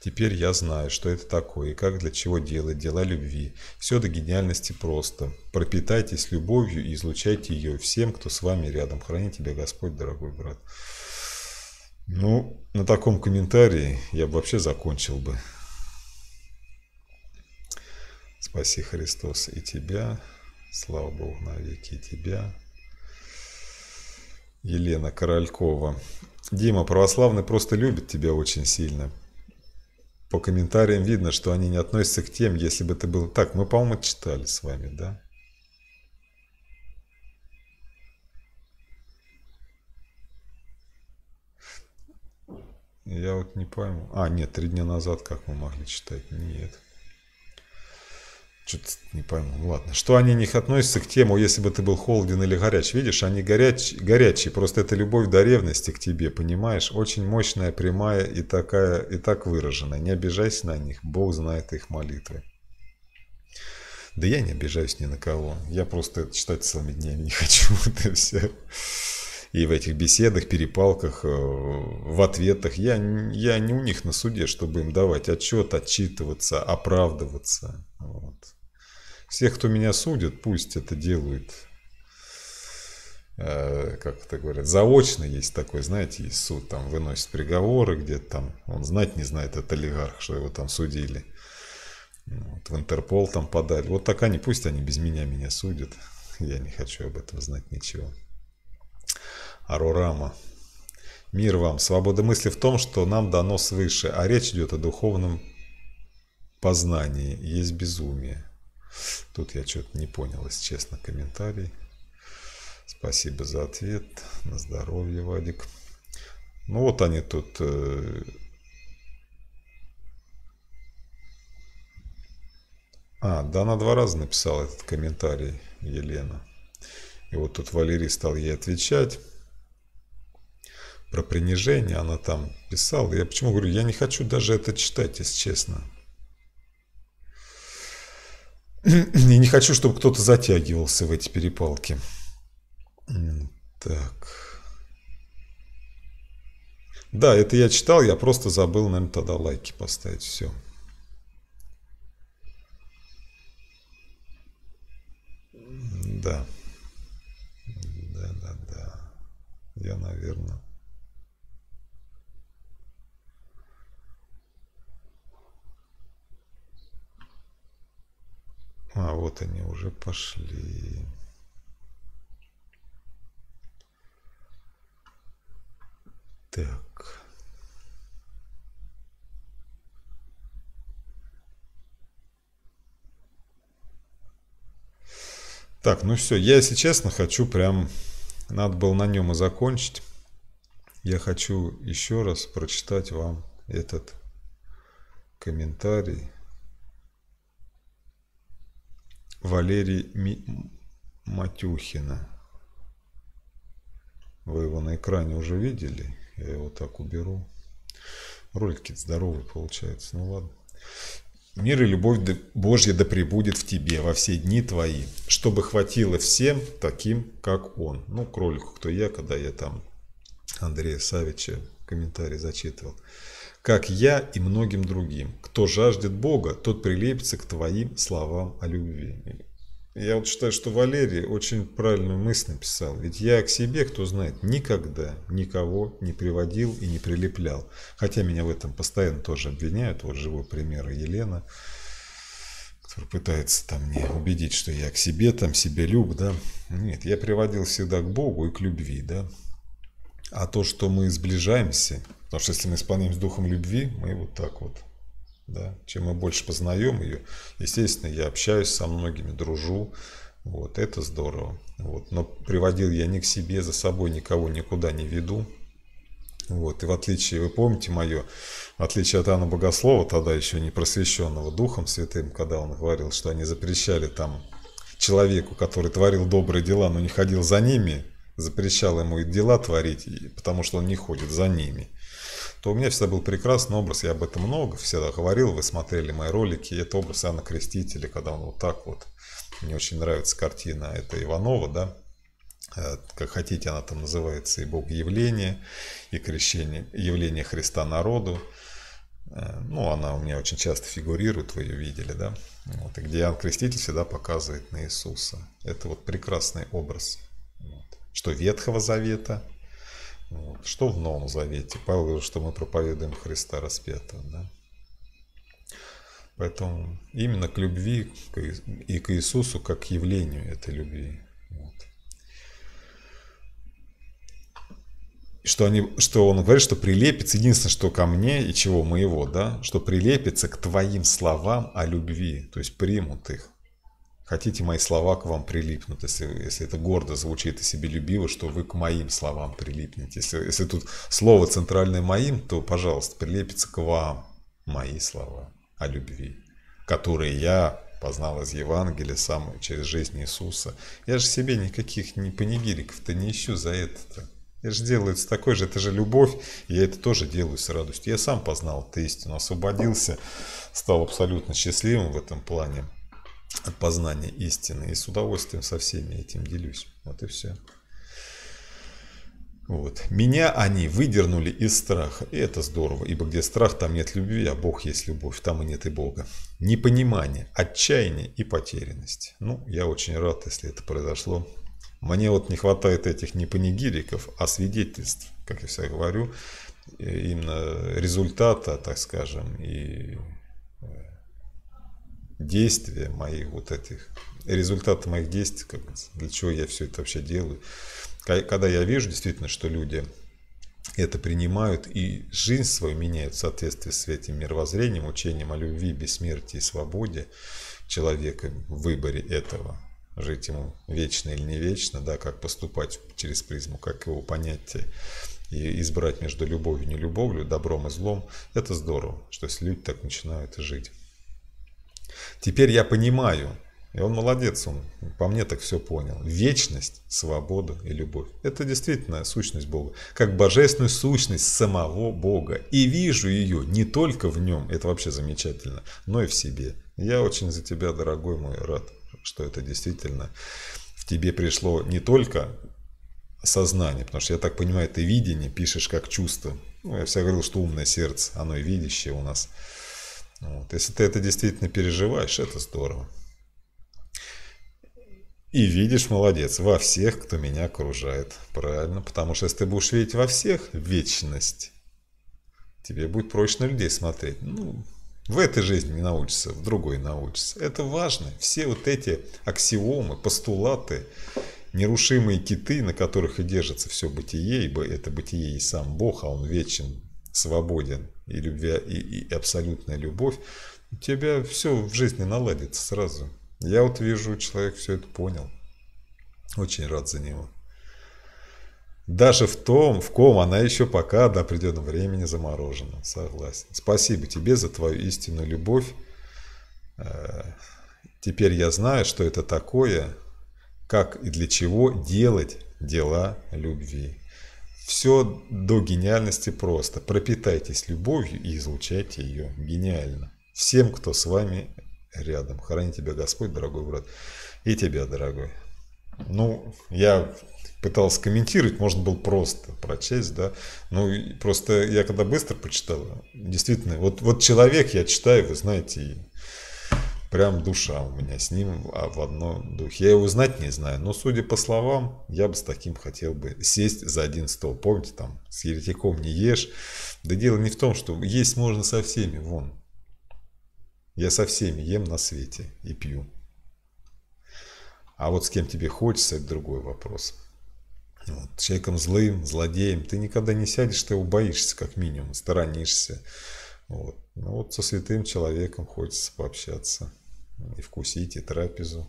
Теперь я знаю, что это такое и как для чего делать дела любви. Все до гениальности просто. Пропитайтесь любовью и излучайте ее всем, кто с вами рядом. Храни тебя Господь, дорогой брат. Ну, на таком комментарии я бы вообще закончил бы. Спаси, Христос, и тебя. Слава Богу навеки, и тебя. Елена Королькова. Дима, православный просто любит тебя очень сильно. По комментариям видно, что они не относятся к тем, если бы ты был... Так, мы, по-моему, читали с вами, да? Я вот не пойму. А, нет, 3 дня назад как мы могли читать? Нет. Что-то не пойму. Ладно. Что они не относятся к тему, если бы ты был холоден или горяч. Видишь, они горячие. Просто это любовь до ревности к тебе, понимаешь? Очень мощная, прямая и такая, и так выраженная. Не обижайся на них. Бог знает их молитвы. Да я не обижаюсь ни на кого. Я просто это читать целыми днями не хочу. Вот и все. И в этих беседах, перепалках, в ответах. Я не у них на суде, чтобы им давать отчет, отчитываться, оправдываться. Вот. Всех, кто меня судит, пусть это делают, как это говорят, заочно есть такой, знаете, есть суд, там выносит приговоры где-то там, он знать не знает, этот олигарх, что его там судили, вот, в Интерпол там подали, вот так они, пусть они без меня судят, я не хочу об этом знать ничего. Арорама. Мир вам, свобода мысли в том, что нам дано свыше, а речь идет о духовном познании, есть безумие. Тут я что-то не понял, если честно, комментарий. Спасибо за ответ. На здоровье, Вадик. Ну вот они тут... да, она 2 раза написала этот комментарий, Елена. И вот тут Валерий стал ей отвечать. Про принижение она там писала. Я почему говорю, я не хочу даже это читать, если честно. И не хочу, чтобы кто-то затягивался в эти перепалки. Так. Да, это я читал, я просто забыл, наверное, тогда лайки поставить. Все. Да. Да. Я, наверное... А, вот они уже пошли. Так. Так, ну все. Я, если честно, хочу прям... Надо было на нем и закончить. Я хочу еще раз прочитать вам этот комментарий. Валерий Матюхина. Вы его на экране уже видели. Я его так уберу. Ролики здоровые получаются. Ну ладно. Мир и любовь Божья да пребудет в тебе во все дни твои, чтобы хватило всем таким, как он. Ну, к ролику «Кто я», когда я там Андрея Савича комментарий зачитывал. Как я и многим другим. Кто жаждет Бога, тот прилепится к твоим словам о любви. Я вот считаю, что Валерий очень правильную мысль написал. Ведь я к себе, кто знает, никогда никого не приводил и не прилеплял. Хотя меня в этом постоянно тоже обвиняют. Вот живой пример Елена, которая пытается там мне убедить, что я к себе, там себя люб, да. Нет, я приводил всегда к Богу и к любви, да. А то, что мы сближаемся, потому что если мы исполняем с духом любви, мы вот так вот, да, чем мы больше познаем ее, естественно, я общаюсь со многими, дружу, вот, это здорово, вот, но приводил я не к себе, за собой никого никуда не веду, Вот. И в отличие, вы помните мое, в отличие от Иоанна Богослова, тогда еще не просвещенного Духом Святым, когда он говорил, что они запрещали там человеку, который творил добрые дела, но не ходил за ними, запрещал ему и дела творить, потому что он не ходит за ними, то у меня всегда был прекрасный образ, я об этом много всегда говорил, вы смотрели мои ролики, и это образ Иоанна Крестителя, когда он вот так вот, мне очень нравится картина, это Иванова, да, как хотите, она там называется, и Бог явление, и крещение, явление Христа народу. Ну, она у меня очень часто фигурирует, вы ее видели, да? Вот, и где Иоанн Креститель всегда показывает на Иисуса. Это вот прекрасный образ. Вот. Что Ветхого Завета, вот, что в Новом Завете. Павел говорил, что мы проповедуем Христа распятого, да? Поэтому именно к любви и к Иисусу, как к явлению этой любви. Вот. Что он говорит, что прилепится, единственное, что ко мне и чего моего, да, что прилепится к твоим словам о любви, то есть примут их. Хотите, мои слова к вам прилипнут, если это гордо звучит и себелюбиво, что вы к моим словам прилипнете. Если тут слово центральное моим, то, пожалуйста, прилепится к вам мои слова о любви, которые я познал из Евангелия сам через жизнь Иисуса. Я же себе никаких ни панигириков-то не ищу за это-то. Это же делается такой же, это же любовь, я это тоже делаю с радостью. Я сам познал эту истину, освободился, стал абсолютно счастливым в этом плане от познания истины. И с удовольствием со всеми этим делюсь. Вот и все. Вот. Меня они выдернули из страха. И это здорово, ибо где страх, там нет любви, а Бог есть любовь, там и нет и Бога. Непонимание, отчаяние и потерянность. Ну, я очень рад, если это произошло. Мне вот не хватает этих не панигириков, а свидетельств, как я всегда говорю, именно результата, так скажем, и действия моих вот этих, результаты моих действий, как, для чего я все это вообще делаю. Когда я вижу действительно, что люди это принимают и жизнь свою меняют в соответствии с этим мировоззрением, учением о любви, бессмертии и свободе человека в выборе этого. Жить ему вечно или не вечно, да, как поступать через призму, как его понять и избрать между любовью и нелюбовью, добром и злом. Это здорово, что если люди так начинают жить. Теперь я понимаю, и он молодец, он по мне так все понял. Вечность, свобода и любовь. Это действительно сущность Бога, как божественную сущность самого Бога. И вижу ее не только в нем, это вообще замечательно, но и в себе. Я очень за тебя, дорогой мой, рад, что это действительно в тебе пришло не только сознание, потому что, я так понимаю, ты видение пишешь как чувство. Ну, я всегда говорил, что умное сердце, оно и видящее у нас. Вот. Если ты это действительно переживаешь, это здорово. И видишь, молодец, во всех, кто меня окружает. Правильно, потому что если ты будешь видеть во всех вечность, тебе будет проще на людей смотреть. Ну, в этой жизни не научится, в другой научится. Это важно. Все вот эти аксиомы, постулаты, нерушимые киты, на которых и держится все бытие, ибо это бытие и сам Бог, а Он вечен, свободен, и любви, и абсолютная любовь, у тебя все в жизни наладится сразу. Я вот вижу, человек все это понял. Очень рад за него. Даже в том, в ком она еще пока до определенного времени заморожена. Согласен. Спасибо тебе за твою истинную любовь. Теперь я знаю, что это такое, как и для чего делать дела любви. Все до гениальности просто. Пропитайтесь любовью и излучайте ее гениально. Всем, кто с вами рядом. Храни тебя Господь, дорогой брат. И тебя, дорогой. Ну, я пытался комментировать, можно было просто прочесть, да. Ну, просто я когда быстро прочитал, действительно, вот человек, я читаю, вы знаете, и прям душа у меня с ним в одном духе. Я его знать не знаю, но, судя по словам, я бы с таким хотел бы сесть за один стол. Помните, там, с еретиком не ешь. Да дело не в том, что есть можно со всеми, вон. Я со всеми ем на свете и пью. А вот с кем тебе хочется, это другой вопрос. Вот, человеком злым, злодеем, ты никогда не сядешь, ты его боишься, как минимум, сторонишься. Вот. Ну вот со святым человеком хочется пообщаться, и вкусить, и трапезу,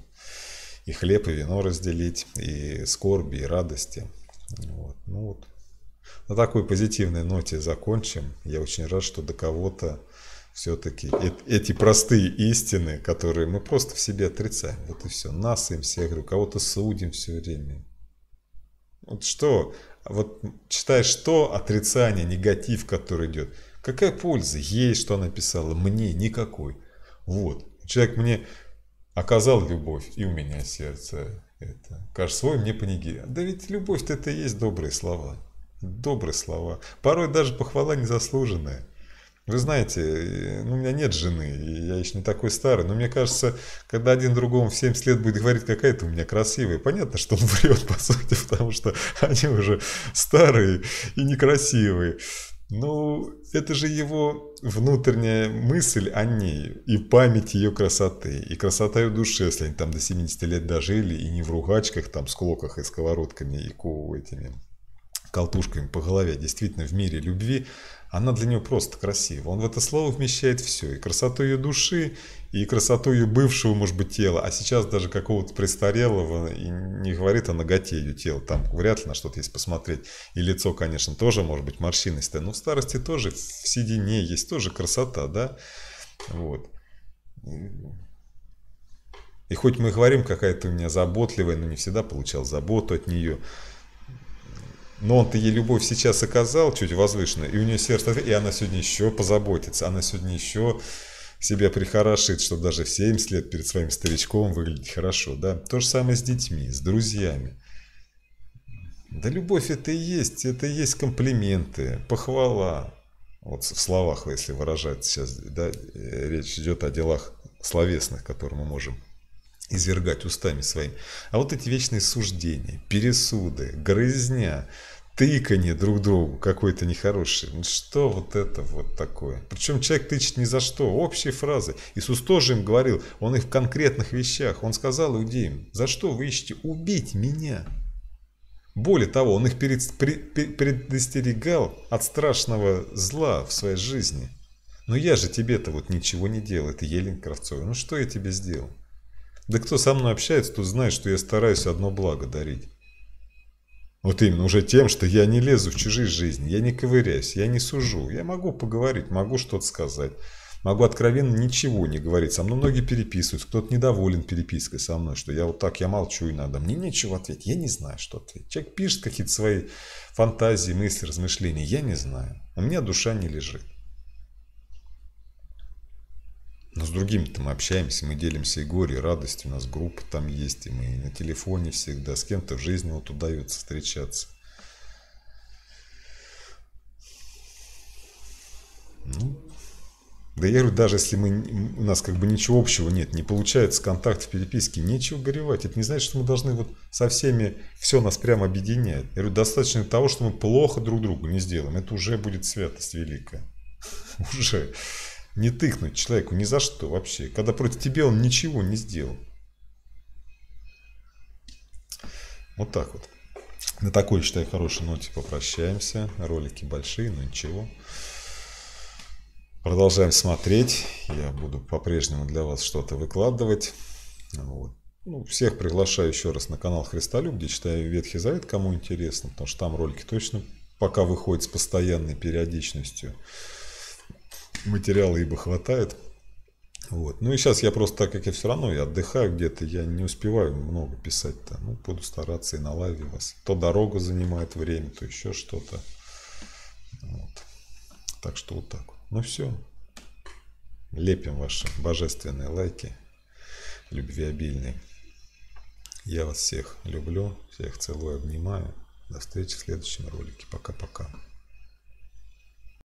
и хлеб, и вино разделить, и скорби, и радости. Вот. Ну вот. На такой позитивной ноте закончим. Я очень рад, что до кого-то все-таки эти простые истины, которые мы просто в себе отрицаем. Вот и все. Нас им всех, говорю, кого-то судим все время. Вот что? Вот читаешь, что отрицание, негатив, который идет. Какая польза? Ей, что она писала, мне никакой. Вот. Человек мне оказал любовь, и у меня сердце это. Кажется, свой мне понеги. Да ведь любовь-то это и есть добрые слова. Добрые слова. Порой даже похвала незаслуженная. Вы знаете, ну, у меня нет жены, и я еще не такой старый, но мне кажется, когда один другому в 70 лет будет говорить, какая ты у меня красивая, понятно, что он врет, по сути, потому что они уже старые и некрасивые. Ну, это же его внутренняя мысль о ней и память ее красоты, и красота ее души, если они там до 70 лет дожили, и не в ругачках, там, с клоках и сковородками, и этими колтушками по голове, действительно, в мире любви. Она для него просто красива. Он в это слово вмещает все. И красоту ее души, и красоту ее бывшего, может быть, тела. А сейчас даже какого-то престарелого, и не говорит о наготе ее тела. Там вряд ли на что-то есть посмотреть. И лицо, конечно, тоже может быть морщинистое. Но в старости тоже, в седине есть тоже красота, да? Вот. И хоть мы говорим, какая-то у меня заботливая, но не всегда получал заботу от нее. Но он-то ей любовь сейчас оказал, чуть возвышенную, и у нее сердце, и она сегодня еще позаботится, она сегодня еще себя прихорошит, чтобы даже в 70 лет перед своим старичком выглядеть хорошо, да. То же самое с детьми, с друзьями. Да любовь это и есть комплименты, похвала. Вот в словах, если выражать сейчас, да, речь идет о делах словесных, которые мы можем извергать устами своими. А вот эти вечные суждения, пересуды, грызня, тыканье друг другу какое-то нехорошее. Ну что вот это вот такое? Причем человек тычет ни за что. Общие фразы. Иисус тоже им говорил. Он их в конкретных вещах. Он сказал иудеям: за что вы ищете убить меня? Более того, он их предостерегал от страшного зла в своей жизни. Но я же тебе-то вот ничего не делал. Это Елена Кравцова. Ну что я тебе сделал? Да кто со мной общается, тот знает, что я стараюсь одно благо дарить. Вот именно уже тем, что я не лезу в чужие жизни, я не ковыряюсь, я не сужу. Я могу поговорить, могу что-то сказать, могу откровенно ничего не говорить. Со мной многие переписываются, кто-то недоволен перепиской со мной, что я вот так, я молчу иногда. Мне нечего ответить, я не знаю, что ответить. Человек пишет какие-то свои фантазии, мысли, размышления, я не знаю. У меня душа не лежит. Но с другими-то мы общаемся, мы делимся и горе, и радостью, у нас группа там есть, и мы на телефоне всегда, с кем-то в жизни вот удается встречаться. Ну, да я говорю, даже если мы, у нас как бы ничего общего нет, не получается контактов, переписки, нечего горевать. Это не значит, что мы должны вот со всеми, все нас прямо объединять. Я говорю, достаточно того, что мы плохо друг другу не сделаем, это уже будет святость великая. Уже. Не тыкнуть человеку ни за что вообще, когда против тебя он ничего не сделал. Вот так вот. На такой, считаю, хорошей ноте попрощаемся. Ролики большие, но ничего. Продолжаем смотреть. Я буду по-прежнему для вас что-то выкладывать. Вот. Ну, всех приглашаю еще раз на канал Христолюб, где читаю Ветхий Завет, кому интересно, потому что там ролики точно пока выходят с постоянной периодичностью. Материала ибо хватает. Вот. Ну и сейчас я просто, так как я все равно я отдыхаю где-то, я не успеваю много писать-то. Ну, буду стараться и на лайве вас. То дорога занимает время, то еще что-то. Вот. Так что вот так. Ну все. Лепим ваши божественные лайки, любвеобильные. Я вас всех люблю, всех целую, обнимаю. До встречи в следующем ролике. Пока-пока.